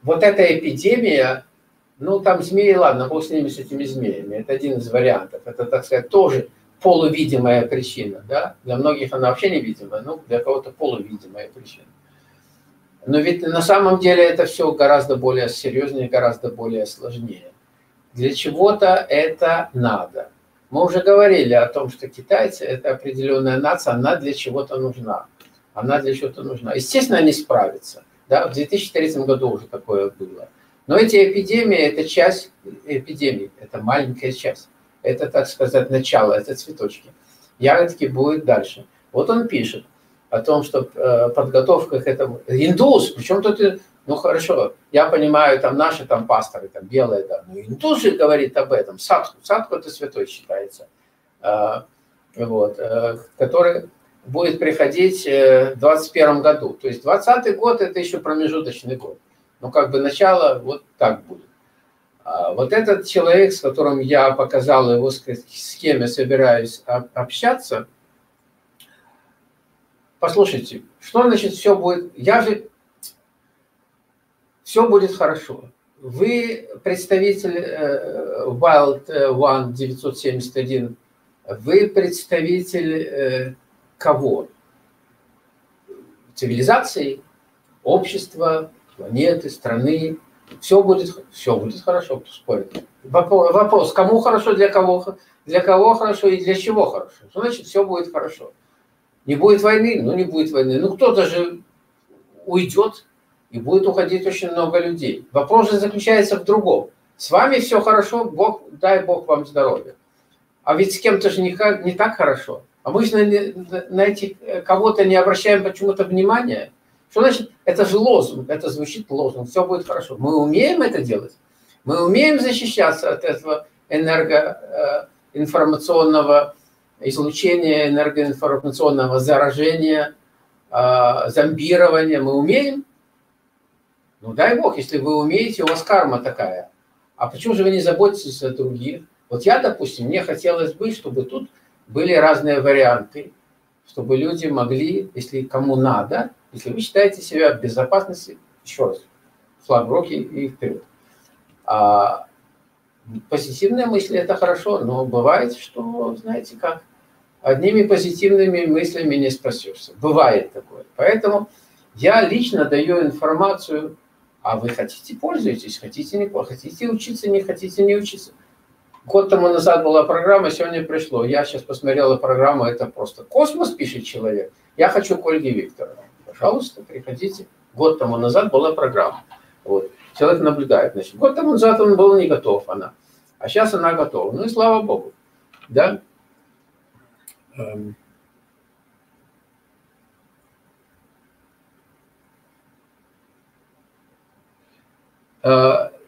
вот эта эпидемия, ну там змеи, ладно, бог с ними, с этими змеями, это один из вариантов. Это, так сказать, тоже полувидимая причина. Да? Для многих она вообще невидимая, но для кого-то полувидимая причина. Но ведь на самом деле это все гораздо более серьезнее, гораздо более сложнее. Для чего-то это надо. Мы уже говорили о том, что китайцы – это определенная нация, она для чего-то нужна. Она для чего-то нужна. Естественно, они справятся. Да? В 2003 году уже такое было. Но эти эпидемии – это часть эпидемии, это маленькая часть. Это, так сказать, начало, это цветочки. Ягодки будут дальше. Вот он пишет о том, что подготовка к этому… Индус, причем тут… Ну хорошо, я понимаю, там наши там пасторы, там белые, да, но индус же говорит об этом, садху. Садху это святой считается, вот, который будет приходить в 2021 году. То есть 2020 год это еще промежуточный год. Ну как бы начало вот так будет. Вот этот человек, с которым я показал его, с кем я собираюсь общаться, послушайте, что значит все будет... Я же... Все будет хорошо. Вы представитель Wild One 971. Вы представитель кого? Цивилизации, общества, планеты, страны. Все будет хорошо, кто спорит. Вопрос, кому хорошо, для кого хорошо и для чего хорошо. Что значит, все будет хорошо? Не будет войны? Ну, не будет войны. Ну, кто-то же уйдет, и будет уходить очень много людей. Вопрос же заключается в другом. С вами все хорошо, Бог, дай Бог вам здоровья. А ведь с кем-то же не так хорошо. Обычно кого-то не обращаем почему-то внимания. Что значит? Это же лозунг, это звучит лозунг, все будет хорошо. Мы умеем это делать? Мы умеем защищаться от этого энергоинформационного излучения, энергоинформационного заражения, зомбирования? Мы умеем? Ну дай Бог, если вы умеете, у вас карма такая. А почему же вы не заботитесь о других? Вот я, допустим, мне хотелось бы, чтобы тут были разные варианты, чтобы люди могли, если кому надо, если вы считаете себя в безопасности, еще раз, флаг в руки и вперед. Позитивные мысли – это хорошо, но бывает, что, знаете как, одними позитивными мыслями не спасешься. Бывает такое. Поэтому я лично даю информацию, а вы хотите – пользуйтесь, хотите – не пользуйтесь, хотите учиться, не хотите – не учиться. Год тому назад была программа, сегодня пришло. Я сейчас посмотрела программу, это просто космос, пишет человек. Я хочу к Ольге Викторовне. Пожалуйста, приходите. Год тому назад была программа. Вот. Человек наблюдает. Значит, год тому назад он был не готов, она. А сейчас она готова. Ну и слава Богу. Да?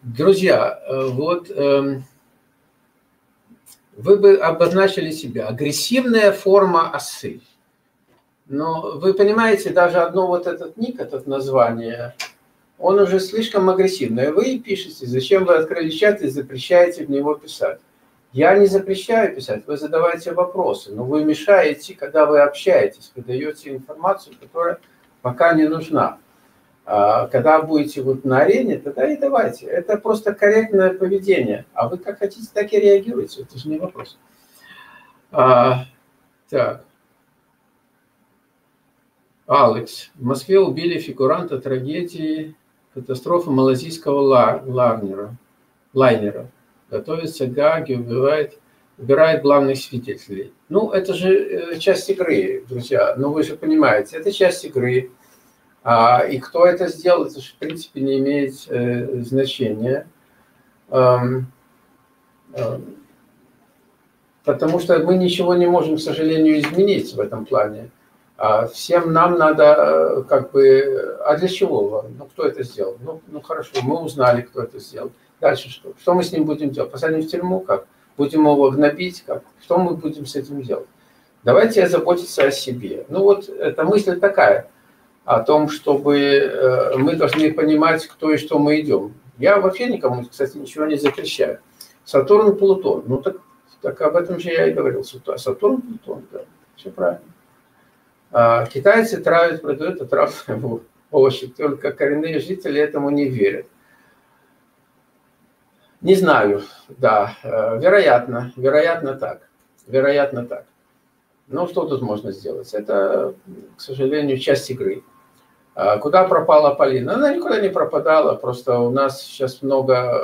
Друзья, вот... Вы бы обозначили себя. Агрессивная форма осы. Но вы понимаете, даже одно вот этот ник, это название, он уже слишком агрессивный. Вы пишете, зачем вы открыли чат и запрещаете в него писать. Я не запрещаю писать, вы задавайте вопросы, но вы мешаете, когда вы общаетесь, вы даете информацию, которая пока не нужна. Когда будете вот на арене, тогда и давайте. Это просто корректное поведение. А вы как хотите, так и реагируете. Это же не вопрос. Так. Алекс. В Москве убили фигуранта трагедии катастрофы малазийского лайнера. Готовится к Гааге, убирает главных свидетелей. Ну, это же часть игры, друзья. Ну, вы же понимаете, это часть игры. И кто это сделал, это же, в принципе, не имеет значения. Потому что мы ничего не можем, к сожалению, изменить в этом плане. Всем нам надо как бы... А для чего? Ну, кто это сделал? Ну, хорошо, мы узнали, кто это сделал. Дальше что? Что мы с ним будем делать? Посадим в тюрьму? Как? Будем его гнобить? Как? Что мы будем с этим делать? Давайте заботиться о себе. Ну, вот эта мысль такая. О том, чтобы мы должны понимать, кто и что мы идем. Я вообще никому, кстати, ничего не запрещаю. Сатурн, Плутон. Ну, так об этом же я и говорил. Сатурн, Плутон, да, все правильно. Китайцы травят, продают отравленные овощи. Только коренные жители этому не верят. Не знаю, да, вероятно так. Ну, что тут можно сделать? Это, к сожалению, часть игры. Куда пропала Полина? Она никуда не пропадала, просто у нас сейчас много...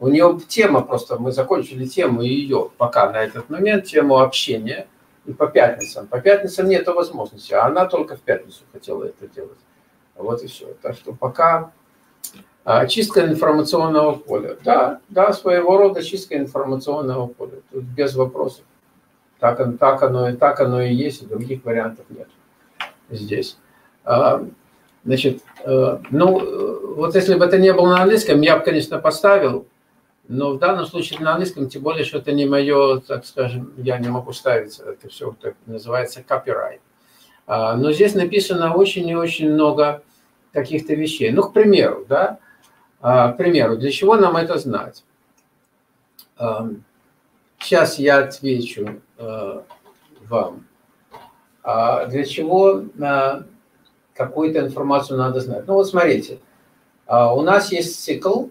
у нее тема просто, мы закончили тему ее пока на этот момент, тему общения и по пятницам. По пятницам нет возможности, а она только в пятницу хотела это делать. Вот и все. Так что пока чистка информационного поля. Да, своего рода чистка информационного поля. Тут без вопросов. Так оно и есть, и других вариантов нет. Здесь. Значит, ну, вот если бы это не было на английском, я бы, конечно, поставил, но в данном случае на английском, тем более, что это не мое, так скажем, я не могу ставить, это все так называется копирайт. Но здесь написано очень и очень много каких-то вещей. Ну, к примеру, да, К примеру, для чего нам это знать? Сейчас я отвечу вам. Для чего какую-то информацию надо знать? Ну вот смотрите, у нас есть цикл,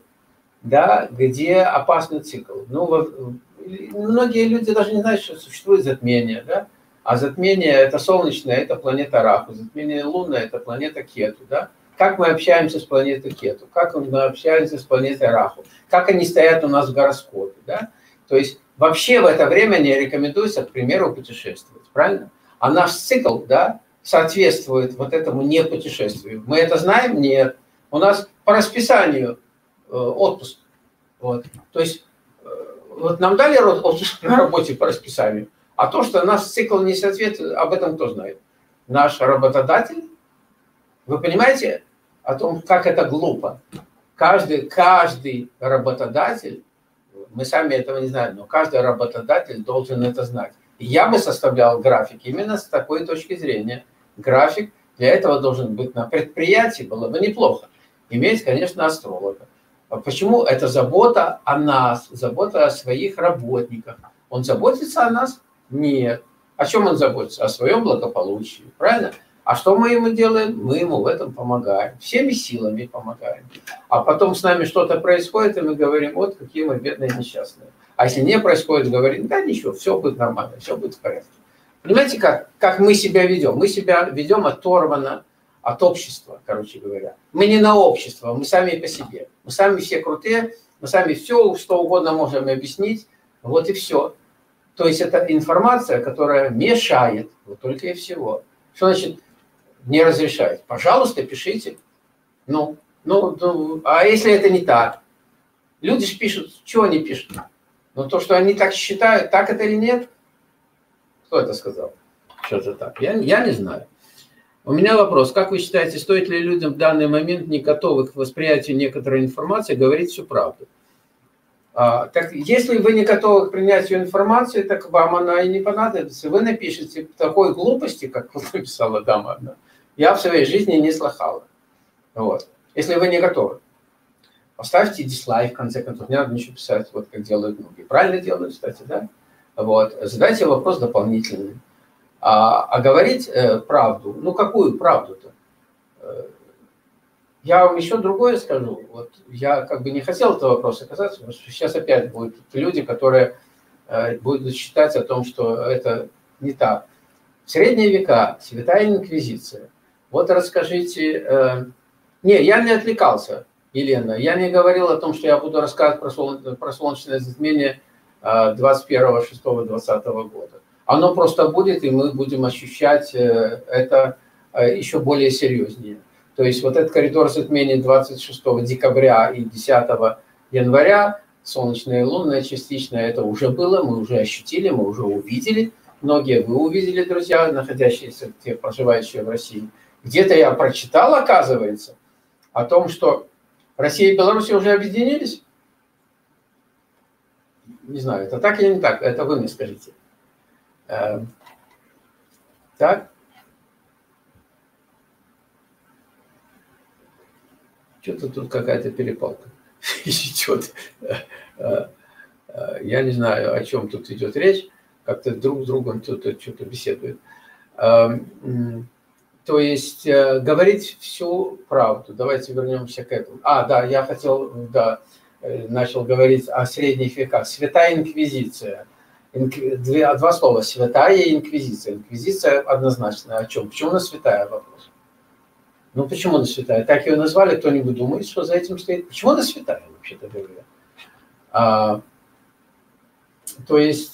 да, где опасный цикл. Ну, многие люди даже не знают, что существует затмение, да? А затмение – это солнечное, это планета Раху, затмение лунное – это планета Кету, да? Как мы общаемся с планетой Кету, как мы общаемся с планетой Раху, как они стоят у нас в гороскопе, да? То есть вообще в это время не рекомендуется, к примеру, путешествовать, правильно? А наш цикл, да, соответствует вот этому непутешествию. Мы это знаем? Нет. У нас по расписанию отпуск. Вот. То есть вот нам дали отпуск на работе по расписанию, а то, что наш цикл не соответствует, об этом кто знает? Наш работодатель. Вы понимаете о том, как это глупо? Каждый работодатель, мы сами этого не знаем, но каждый работодатель должен это знать. И я бы составлял график именно с такой точки зрения. График для этого должен быть на предприятии, было бы неплохо. Иметь, конечно, астролога. Почему? Это забота о нас, забота о своих работниках. Он заботится о нас? Нет. О чем он заботится? О своем благополучии, правильно? А что мы ему делаем? Мы ему в этом помогаем. Всеми силами помогаем. А потом с нами что-то происходит, и мы говорим, вот какие мы бедные несчастные. А если не происходит, говорим, да ничего, все будет нормально, все будет в порядке. Понимаете, как мы себя ведем? Мы себя ведем оторвано от общества, короче говоря. Мы не на общество, мы сами по себе. Мы сами все крутые, мы сами все, что угодно можем объяснить. Вот и все. То есть это информация, которая мешает, вот только и всего. Что значит не разрешает? Пожалуйста, пишите. Ну, а если это не так? Люди же пишут, чего они пишут? Но то, что они так считают, так это или нет? Кто это сказал? Что-то так. Я не знаю. У меня вопрос. Как вы считаете, стоит ли людям в данный момент, не готовых к восприятию некоторой информации, говорить всю правду? Так, если вы не готовы к принятию информации, так вам она и не понадобится. Вы напишите такой глупости, как написала дама одна, я в своей жизни не слыхала. Вот. Если вы не готовы, поставьте дизлайк, в конце концов, не надо ничего писать, вот как делают многие. Правильно делают, кстати, да? Вот. Задайте вопрос дополнительный. А говорить правду, ну какую правду-то? Я вам еще другое скажу. Вот я как бы не хотел этого вопроса касаться, потому что сейчас опять будут люди, которые будут считать о том, что это не так. В средние века святая инквизиция. Вот расскажите... Не, я не отвлекался, Елена. Я не говорил о том, что я буду рассказывать про солнечное затмение 21-6-20 года. Оно просто будет, и мы будем ощущать это еще более серьезнее. То есть вот этот коридор затмений 26 декабря и 10 января, солнечное и лунное частично, это уже было, мы уже ощутили, мы уже увидели. Многие вы увидели, друзья, находящиеся, те проживающие в России. Где-то я прочитал, оказывается, о том, что Россия и Беларусь уже объединились. Не знаю, это так или не так, это вы мне скажите. Так? Что-то тут какая-то перепалка идет. Я не знаю, о чем тут идет речь. Как-то друг с другом кто-то что-то беседует. То есть говорить всю правду. Давайте вернемся к этому. Да, я хотел, да, начал говорить о средних веках. Святая инквизиция. Два слова. Святая и инквизиция. Инквизиция однозначно о чем? Почему у нас святая вопрос? Ну, почему она святая? Так ее назвали, кто-нибудь думает, что за этим стоит. Почему она святая, вообще-то говоря? То есть,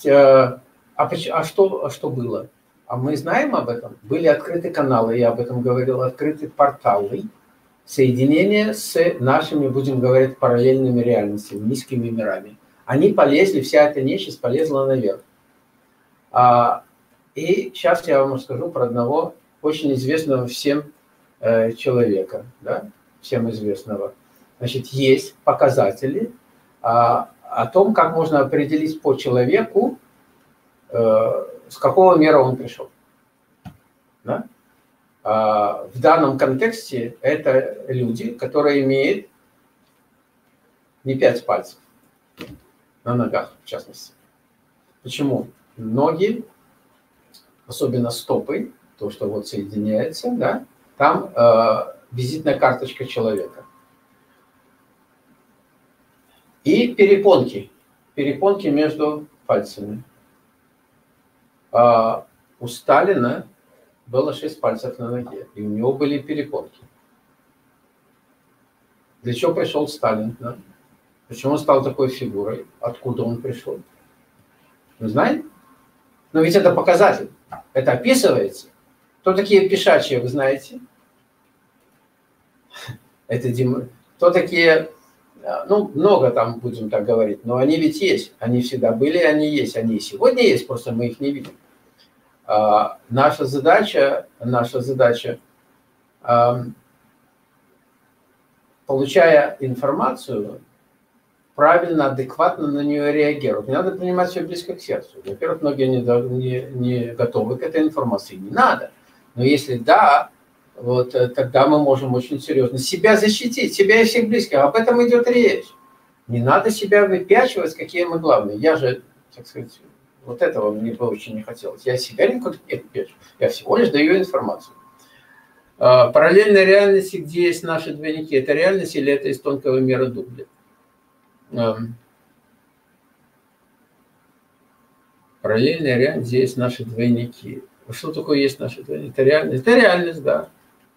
что было? А мы знаем об этом? Были открыты каналы, я об этом говорил, открыты порталы, соединения с нашими, будем говорить, параллельными реальностями, низкими мирами. Они полезли, вся эта нечисть полезла наверх. И сейчас я вам расскажу про одного очень известного всем человека, да, всем известного. Значит, есть показатели о том, как можно определить по человеку, с какого мира он пришел. Да? В данном контексте это люди, которые имеют не 5 пальцев. На ногах, в частности. Почему? Ноги, особенно стопы, то, что вот соединяется, да, там визитная карточка человека. И перепонки. Перепонки между пальцами. У Сталина было 6 пальцев на ноге, и у него были перепонки. Для чего пришел Сталин? Да? Почему он стал такой фигурой? Откуда он пришел? Вы знаете? Но ведь это показатель. Это описывается. Кто такие пешачие, вы знаете? Это Дима. Кто такие... Ну, много там, будем так говорить, но они ведь есть. Они всегда были, они есть. Они и сегодня есть, просто мы их не видим. Наша задача, получая информацию, правильно, адекватно на нее реагировать. Не надо принимать все близко к сердцу. Во-первых, многие не готовы к этой информации. Не надо. Но если да... Вот тогда мы можем очень серьезно себя защитить, себя и всех близких. Об этом идет речь. Не надо себя выпячивать, какие мы главные. Я же, так сказать, вот этого мне бы очень не хотелось. Я себя никуда не выпячиваю. Я всего лишь даю информацию. Параллельной реальности, где есть наши двойники, это реальность или это из тонкого мира дубли? Параллельная реальность, где есть наши двойники. Что такое есть наши двойники? Это реальность? Это реальность, да.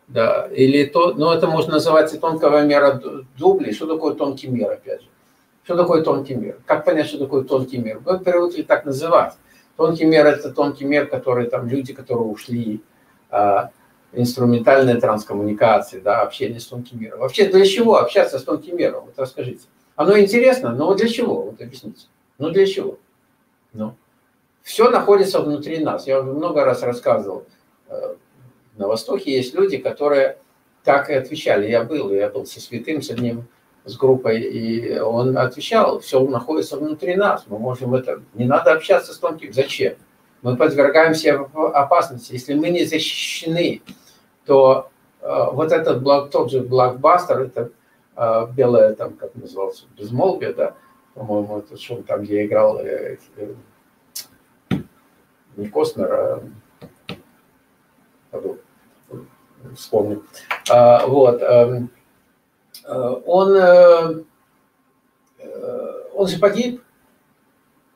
Да, или то, но это можно называть и тонкого мира дубли. Что такое тонкий мир, опять же? Что такое тонкий мир? Как понять, что такое тонкий мир? Мы привыкли так называть. Тонкий мир – это тонкий мир, который там люди, которые ушли, инструментальная транскоммуникация, да, общение с тонким миром. Вообще, для чего общаться с тонким миром? Вот расскажите. Оно интересно, но для чего? Вот объясните. Ну, для чего? Ну, все находится внутри нас. Я уже много раз рассказывал. На Востоке есть люди, которые так и отвечали. Я был со святым, с одним, с группой, и он отвечал, все находится внутри нас, мы можем это... Не надо общаться с тонким. Зачем? Мы подвергаемся опасности. Если мы не защищены, то вот этот тот же блокбастер, это белое, там, как назывался, безмолвие, да, по-моему, это шум там, где играл не Костнер, а... вспомнил. Вот. Он же погиб.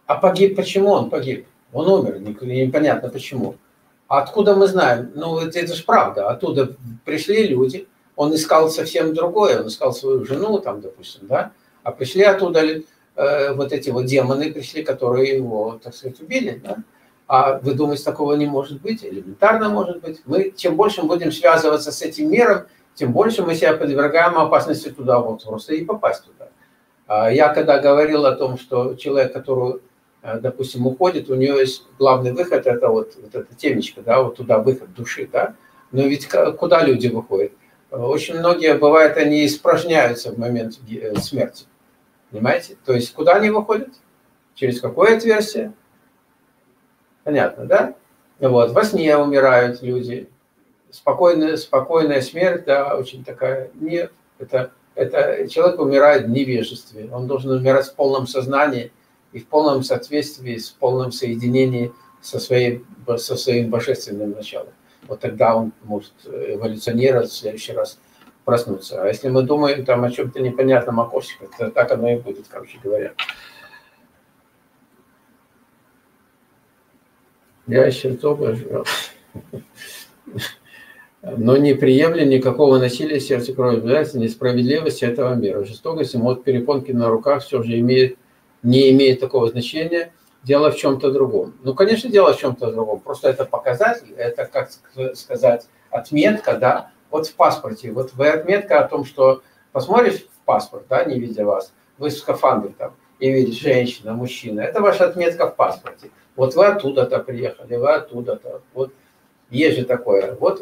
А погиб почему он погиб? Он умер, непонятно почему. А откуда мы знаем? Ну, это же правда. Оттуда пришли люди. Он искал совсем другое. Он искал свою жену, там, допустим, да? А пришли оттуда вот эти вот демоны, пришли, которые его, так сказать, убили, да? А вы думаете, такого не может быть? Элементарно может быть. Мы, чем больше мы будем связываться с этим миром, тем больше мы себя подвергаем опасности туда, вот просто и попасть туда. Я когда говорил о том, что человек, который, допустим, уходит, у него есть главный выход, это вот эта темечка, да, вот туда выход души, да. Но ведь куда люди выходят? Очень многие, бывает, они испражняются в момент смерти. Понимаете? То есть куда они выходят? Через какое отверстие? Понятно, да? Вот, во сне умирают люди. Спокойная смерть, да, очень такая. Нет, это человек умирает в невежестве. Он должен умирать в полном сознании и в полном соответствии, в полном соединении со своим божественным началом. Вот тогда он может эволюционировать, в следующий раз проснуться. А если мы думаем там о чем-то непонятном, о кошечках, то так оно и будет, короче говоря. Я еще только живу. Но не приемлю никакого насилия, сердце крови, несправедливости этого мира. Жестокость, мод, перепонки на руках все же не имеет такого значения. Дело в чем-то другом. Ну, конечно, дело в чем-то другом. Просто это показатель, это, как сказать, отметка, да, вот в паспорте. Вот вы отметка о том, что посмотришь в паспорт, да, не видя вас, вы в скафандре там, и видишь женщина, мужчина. Это ваша отметка в паспорте. Вот вы оттуда-то приехали, вы оттуда-то. Вот есть же такое. Вот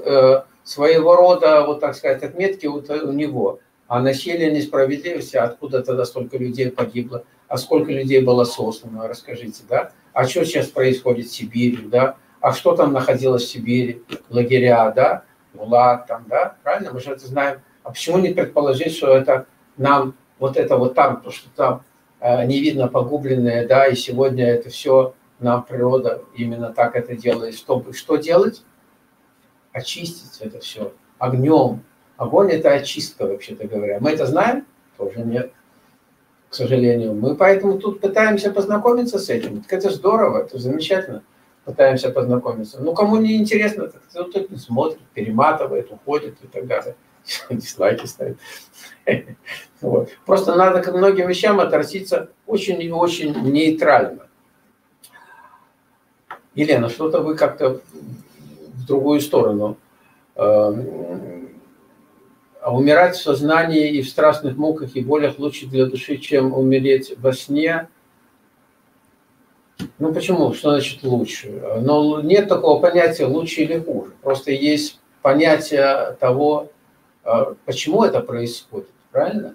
своего рода, вот так сказать, отметки у него. А насилие, несправедливость, откуда тогда столько людей погибло? А сколько людей было сослано, расскажите, да? А что сейчас происходит в Сибири, да? А что там находилось в Сибири? Лагеря, да? Мулат там, да? Правильно? Мы же это знаем. А почему не предположить, что это нам вот это вот там, то, что там не видно погубленное, да, и сегодня это все нам природа именно так это делает. Чтобы что делать? Очистить это все огнем. Огонь – это очистка, вообще-то говоря. Мы это знаем? Тоже нет, к сожалению. Мы поэтому тут пытаемся познакомиться с этим. Так это здорово, это замечательно. Пытаемся познакомиться. Ну, кому не интересно, так тот не смотрит, перематывает, уходит и так далее. Дизлайки ставит. Вот. Просто надо ко многим вещам относиться очень и очень нейтрально. Елена, что-то вы как-то в другую сторону. А умирать в сознании и в страстных муках и болях лучше для души, чем умереть во сне. Ну почему? Что значит лучше? Но нет такого понятия лучше или хуже. Просто есть понятие того, почему это происходит, правильно?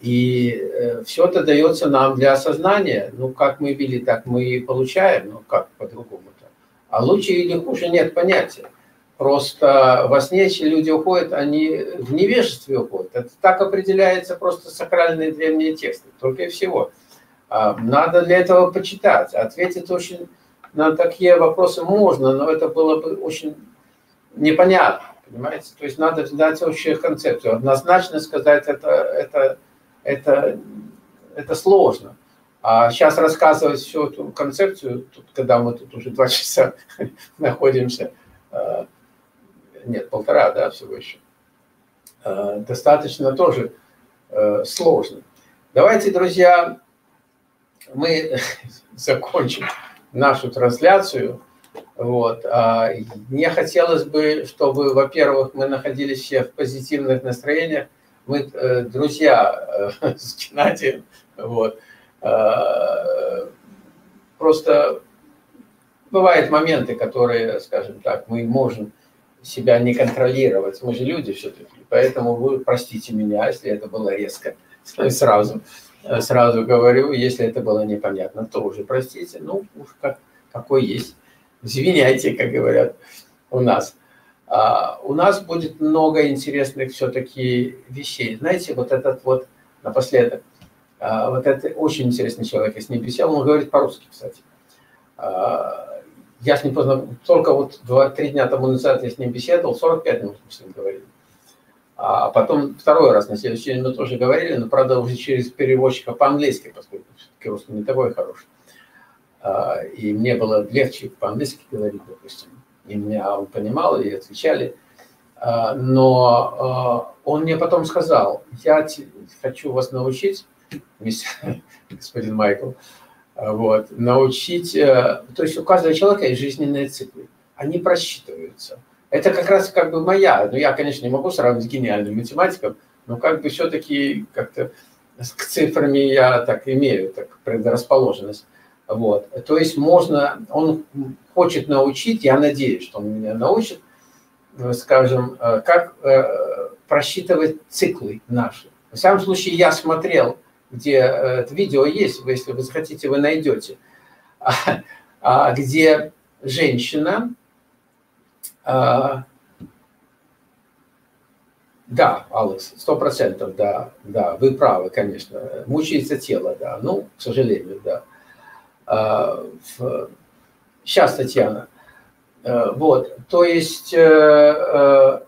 И все это дается нам для осознания. Ну как мы били, так мы и получаем. Ну как по-другому-то? А лучше или хуже нет понятия. Просто во сне, если люди уходят, они в невежестве уходят. Это так определяется просто сакральные древние тексты, только и всего. Надо для этого почитать. Ответить очень на такие вопросы можно, но это было бы очень непонятно, понимаете? То есть надо дать общую концепцию. Однозначно сказать это сложно. А сейчас рассказывать всю эту концепцию, тут, когда мы тут уже 2 часа находимся, нет, 1,5, да, всего еще, достаточно тоже сложно. Давайте, друзья, мы закончим нашу трансляцию. Вот. Мне хотелось бы, чтобы, во-первых, мы находились все в позитивных настроениях. Мы друзья с Геннадием. Вот. Просто бывают моменты, которые, скажем так, мы можем себя не контролировать. Мы же люди все-таки. Поэтому вы простите меня, если это было резко, сразу говорю, если это было непонятно, то уже простите. Ну, уж какой есть. Извиняйте, как говорят у нас. У нас будет много интересных все-таки вещей. Знаете, вот этот вот напоследок, вот это очень интересный человек, я с ним беседовал, он говорит по-русски, кстати. Я с ним познакомился, только вот 2-3 дня тому назад я с ним беседовал, 45 минут мы с ним говорили. А потом 2-й раз на следующий день мы тоже говорили, но, правда, уже через переводчика по-английски, поскольку все-таки русский не такой хороший. И мне было легче по-английски говорить, допустим. И меня он понимал, и отвечали. Но он мне потом сказал, я хочу вас научить, господин Майкл, вот, научить... То есть у каждого человека есть жизненные циклы. Они просчитываются. Это как раз как бы моя, ну я, конечно, не могу сравнить с гениальным математиком, но как бы все-таки как-то к цифрам я так имею, так предрасположенность. Вот. То есть можно, он хочет научить, я надеюсь, что он меня научит, скажем, как просчитывать циклы наши. В самом случае я смотрел, где это видео есть, если вы захотите, вы найдете, где женщина... Да, Алекс, 100%, да, вы правы, конечно. Мучается тело, да, ну, к сожалению, да. Сейчас, Татьяна. Вот, то есть я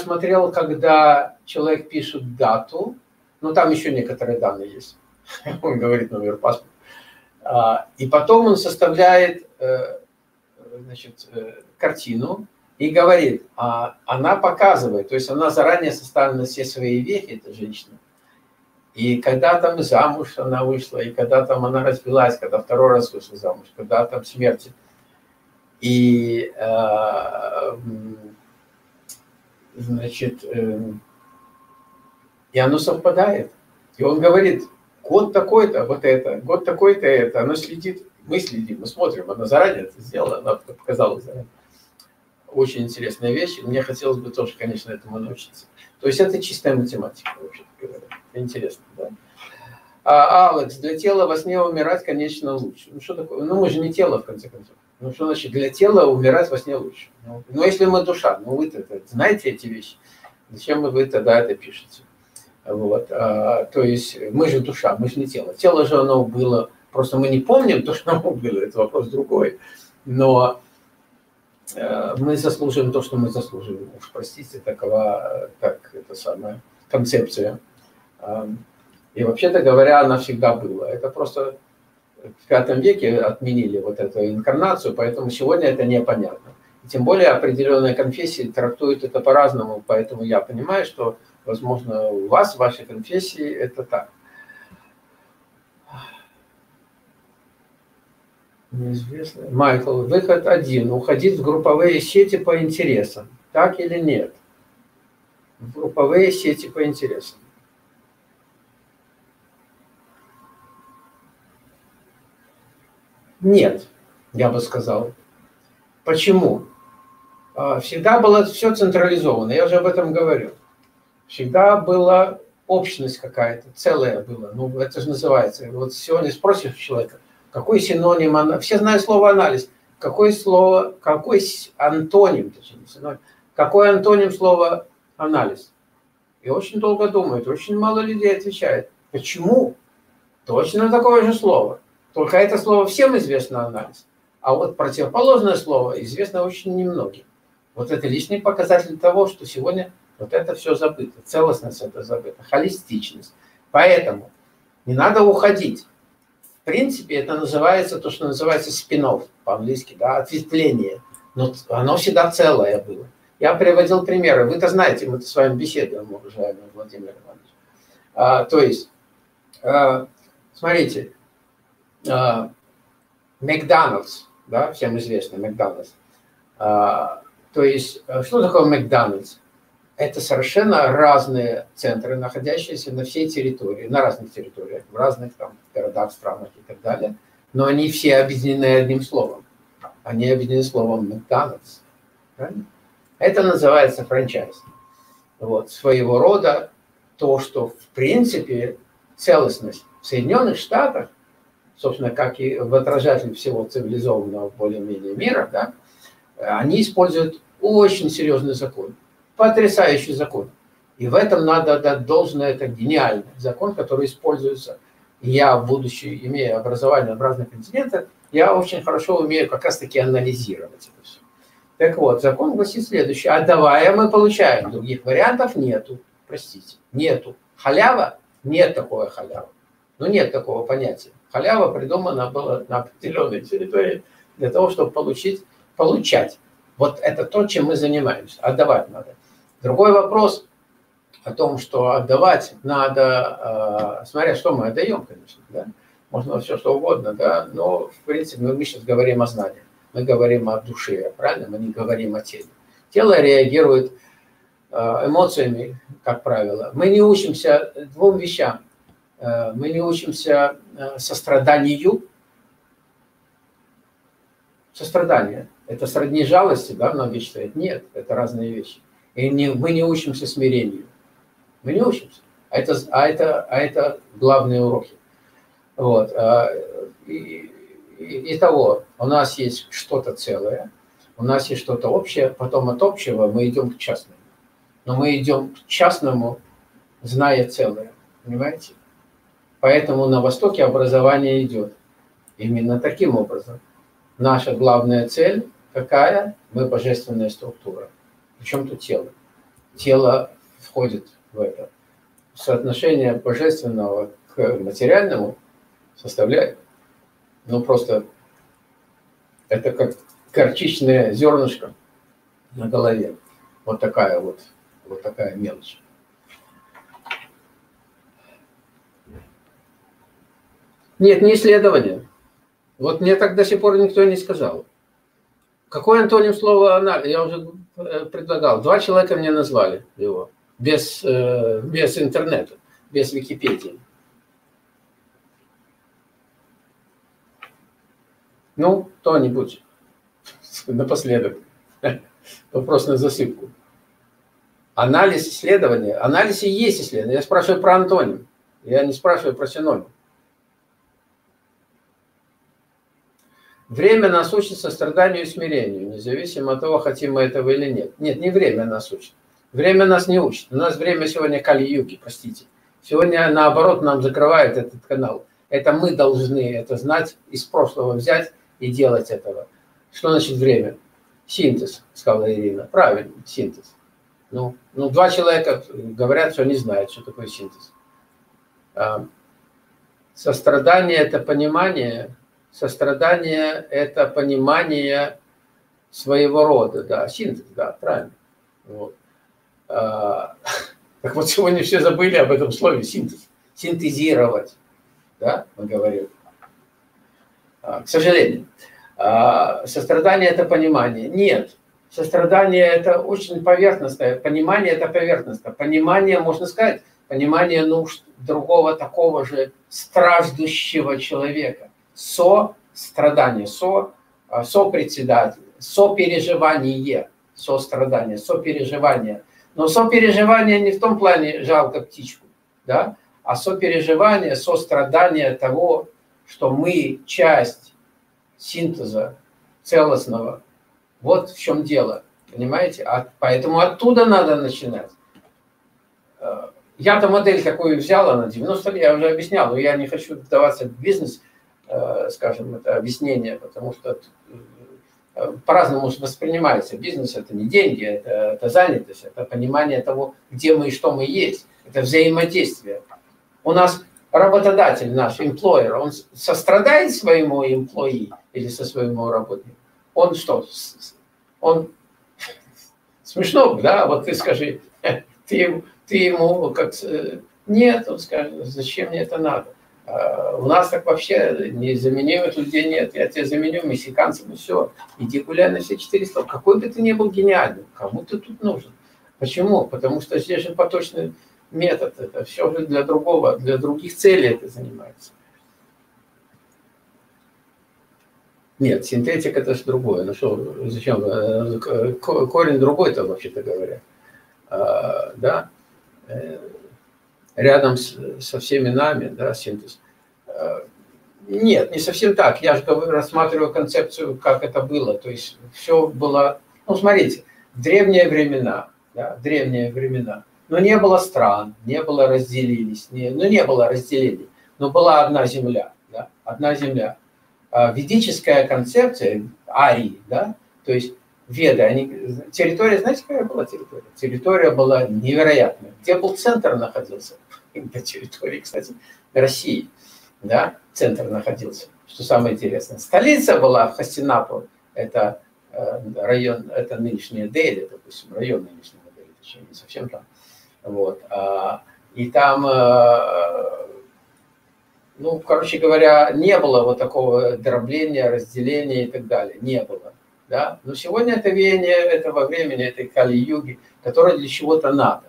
смотрел, когда человек пишет дату, ну, там еще некоторые данные есть, он говорит номер паспорта, и потом он составляет, значит, картину и говорит, она показывает, то есть она заранее составила все свои вехи, эта женщина, и когда там замуж она вышла, и когда там она развелась, когда 2-й раз вышла замуж, когда там смерти. И, значит, и оно совпадает. И он говорит, год такой-то, вот это, год такой-то, это, она следит. Мы следим, мы смотрим, она заранее это сделала, она показала заранее. Очень интересная вещь, мне хотелось бы тоже, конечно, этому научиться. То есть это чистая математика, вообще говоря. Интересно, да? Алекс, для тела во сне умирать, конечно, лучше. Ну, что такое? Ну, мы же не тело, в конце концов. Ну, что значит для тела умирать во сне лучше? Ну, если мы душа, ну, вы-то знаете эти вещи, зачем вы тогда это пишете? Вот. То есть мы же душа, мы же не тело. Тело же оно было, просто мы не помним то, что оно было, это вопрос другой. Но мы заслуживаем то, что мы заслуживаем. Уж простите, такова концепция. И вообще-то говоря, она всегда была. Это просто в V веке отменили вот эту инкарнацию, поэтому сегодня это непонятно. И тем более определенные конфессии трактуют это по-разному, поэтому я понимаю, что, возможно, у вас, в вашей конфессии это так. Неизвестно. Майкл, выход один. Уходить в групповые сети по интересам. Так или нет? В групповые сети по интересам. Нет, я бы сказал. Почему? Всегда было все централизовано, я уже об этом говорил. Всегда была общность какая-то, целая была. Ну, это же называется. Вот сегодня спросишь человека, какой синоним анализ. Все знают слово анализ. Какой антоним, точнее, синоним, какой антоним слова анализ? И очень долго думают, очень мало людей отвечает. Почему? Точно такое же слово. Только это слово всем известно анализ. А вот противоположное слово известно очень немногим. Вот это лишний показатель того, что сегодня вот это все забыто. Целостность это забыта, холистичность. Поэтому не надо уходить. В принципе, это называется то, что называется спин-офф по-английски, да, ответвление. Но оно всегда целое было. Я приводил примеры. Вы-то знаете, мы-то с вами беседуем, уважаемый Владимир Иванович. То есть, смотрите, McDonald's, да, всем известно, McDonald's. То есть, что такое McDonald's? Это совершенно разные центры, находящиеся на всей территории, на разных территориях, в разных там, городах, странах и так далее. Но они все объединены одним словом. Они объединены словом McDonald's. Правильно? Это называется франчайз. Вот, своего рода то, что в принципе целостность в Соединенных Штатах, собственно, как и в отражателе всего цивилизованного более-менее мира, да, они используют очень серьезный закон. Потрясающий закон. И в этом надо отдать должное, это гениальный закон, который используется. Я, будучи, имея образование в разных континентах, я очень хорошо умею как раз-таки анализировать это все. Так вот, закон гласит следующее. Отдавая, мы получаем. Других вариантов нету. Простите, нету. Халява? Нет такого халявы. Ну, нет такого понятия. Халява придумана была на определенной территории для того, чтобы получать. Вот это то, чем мы занимаемся. Отдавать надо. Другой вопрос о том, что отдавать надо, смотря что мы отдаем, конечно, да? Можно все что угодно, да? Но, в принципе, мы сейчас говорим о знании, мы говорим о душе, правильно? Мы не говорим о теле. Тело реагирует эмоциями, как правило. Мы не учимся двум вещам. Мы не учимся состраданию. Сострадание. Это сродни жалости, да, многие считают. Нет, это разные вещи. И мы не учимся смирению. Мы не учимся. А это главные уроки. Вот. Итого, у нас есть что-то целое, у нас есть что-то общее, потом от общего мы идем к частному. Но мы идем к частному, зная целое. Понимаете? Поэтому на Востоке образование идет именно таким образом. Наша главная цель какая? Мы божественная структура. Причем тут тело. Тело входит в это. Соотношение божественного к материальному составляет, ну просто, это как горчичное зернышко на голове. Вот такая мелочь. Нет, не исследование. Вот мне так до сих пор никто не сказал. Какой антоним слова анализ? Я уже предлагал. 2 человека мне назвали его. Без интернета, без Википедии. Ну, кто-нибудь. Напоследок. Вопрос на засыпку. Анализ, исследование. Анализ и есть исследование. Я спрашиваю про антоним. Я не спрашиваю про синоним. Время нас учит состраданию и смирению, независимо от того, хотим мы этого или нет. Нет, не время нас учит. Время нас не учит. У нас время сегодня Кали-юги, простите. Сегодня, наоборот, нам закрывают этот канал. Это мы должны это знать, из прошлого взять и делать этого. Что значит время? Синтез, сказала Ирина. Правильно, синтез. Ну, два человека говорят, что не знают, что такое синтез. Сострадание – это понимание. Сострадание – это понимание своего рода. Да, синтез, да, правильно. Вот. Так вот, сегодня все забыли об этом слове синтез. Синтезировать, да, мы говорим. К сожалению. Сострадание – это понимание. Нет. Сострадание – это очень поверхностное. Понимание – это поверхностное. Понимание, можно сказать, понимание нужд другого такого же страждущего человека. Сострадание, сопредседатель, сопереживание, сострадание, сопереживание. Но сопереживание не в том плане жалко птичку, да? А сопереживание, сострадание того, что мы часть синтеза целостного. Вот в чем дело, понимаете? Поэтому оттуда надо начинать. Я-то модель такую взяла на 90 лет, я уже объяснял, но я не хочу вдаваться в бизнес, скажем, это объяснение, потому что по-разному воспринимается. Бизнес – это не деньги, это занятость, это понимание того, где мы и что мы есть. Это взаимодействие. У нас работодатель наш, employer, он сострадает своему employee или со своему работнику? Он что? Он смешно, да? Вот ты скажи, ты ему как... Нет, он скажет, зачем мне это надо? У нас так вообще незаменимых людей нет. Я тебя заменю мексиканцем, и все. Иди гуляй на все 400. Какой бы ты ни был гениальным, кому ты тут нужен? Почему? Потому что здесь же поточный метод. Это все же для другого, для других целей это занимается. Нет, синтетика – это же другое. Ну что, зачем? Корень другой-то, вообще-то говоря. Да? Рядом со всеми нами, да, синтез. Нет, не совсем так. Я же рассматриваю концепцию, как это было. То есть все было... Ну, смотрите, в древние времена, да, в древние времена, но не было стран, не было разделились, не было разделений, но была одна земля, да, одна земля. Ведическая концепция, арии, да, то есть веды, территория, знаете, какая была территория? Территория была невероятная. Где был центр находился? На территории, кстати, России, да, центр находился. Что самое интересное, столица была в Хастинапур, это район, это нынешняя Дели, допустим, район нынешнего Дели, точнее, не совсем там. Вот. И там, ну, короче говоря, не было вот такого дробления, разделения и так далее, не было. Да? Но сегодня это веяние этого времени, этой Кали-юги, которое для чего-то надо.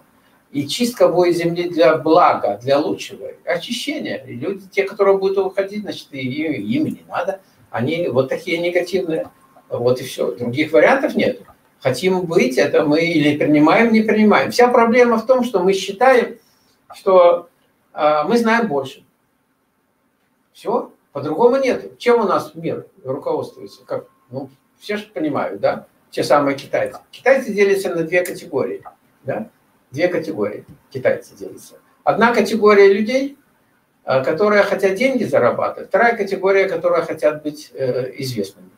И чистка будет земли для блага, для лучшего. Очищение. И люди, те, которые будут уходить, значит, им не надо. Они вот такие негативные. Вот и все. Других вариантов нет. Хотим быть, это мы или принимаем, не принимаем. Вся проблема в том, что мы считаем, что мы знаем больше. Все. По-другому нет. Чем у нас мир руководствуется? Как? Ну, все же понимают, да? Те самые китайцы. Китайцы делятся на две категории. Да? Две категории китайцы делятся. Одна категория людей, которые хотят деньги зарабатывать. Вторая категория, которые хотят быть известными.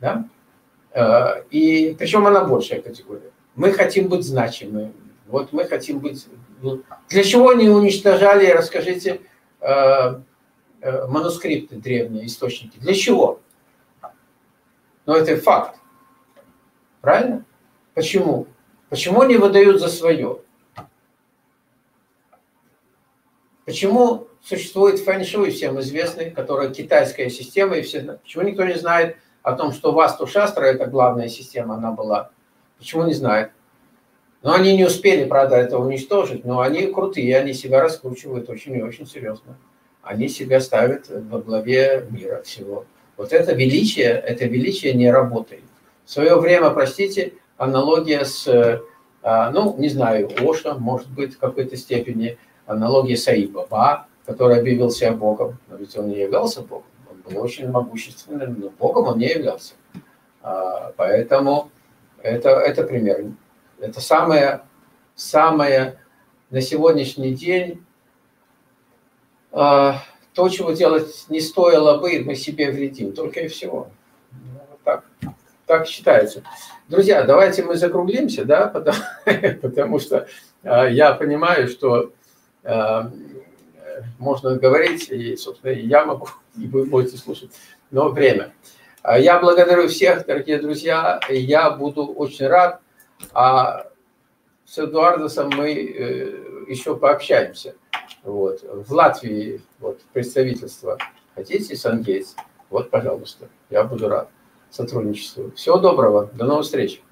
Да? И причем она большая категория. Мы хотим быть значимыми. Вот мы хотим быть... Для чего они уничтожали, расскажите, манускрипты древние, источники? Для чего? Но это факт. Правильно? Почему? Почему они выдают за свое? Почему существует фэн-шуй, всем известный, которая китайская система, и все... Почему никто не знает о том, что Васту-шастра, это главная система, она была? Почему не знает? Но они не успели, правда, это уничтожить, но они крутые, они себя раскручивают очень и очень серьезно. Они себя ставят во главе мира всего. Вот это величие не работает. В свое время, простите, аналогия с, ну, не знаю, Оша, может быть, в какой-то степени, аналогия с Аи-Баба, который объявил себя Богом. Но ведь он не являлся Богом. Он был очень могущественным, но Богом он не являлся. Поэтому это пример. Это самое на сегодняшний день, то, чего делать не стоило бы, мы себе вредим. Только и всего. Так считается. Друзья, давайте мы закруглимся, да, потому что я понимаю, что можно говорить, и, собственно, и я могу, и вы будете слушать, но время. Я благодарю всех, дорогие друзья, и я буду очень рад. А с Эдуардосом мы еще пообщаемся. Вот. В Латвии вот, представительство. Хотите сангейтс? Вот, пожалуйста. Я буду рад сотрудничеству. Всего доброго. До новых встреч.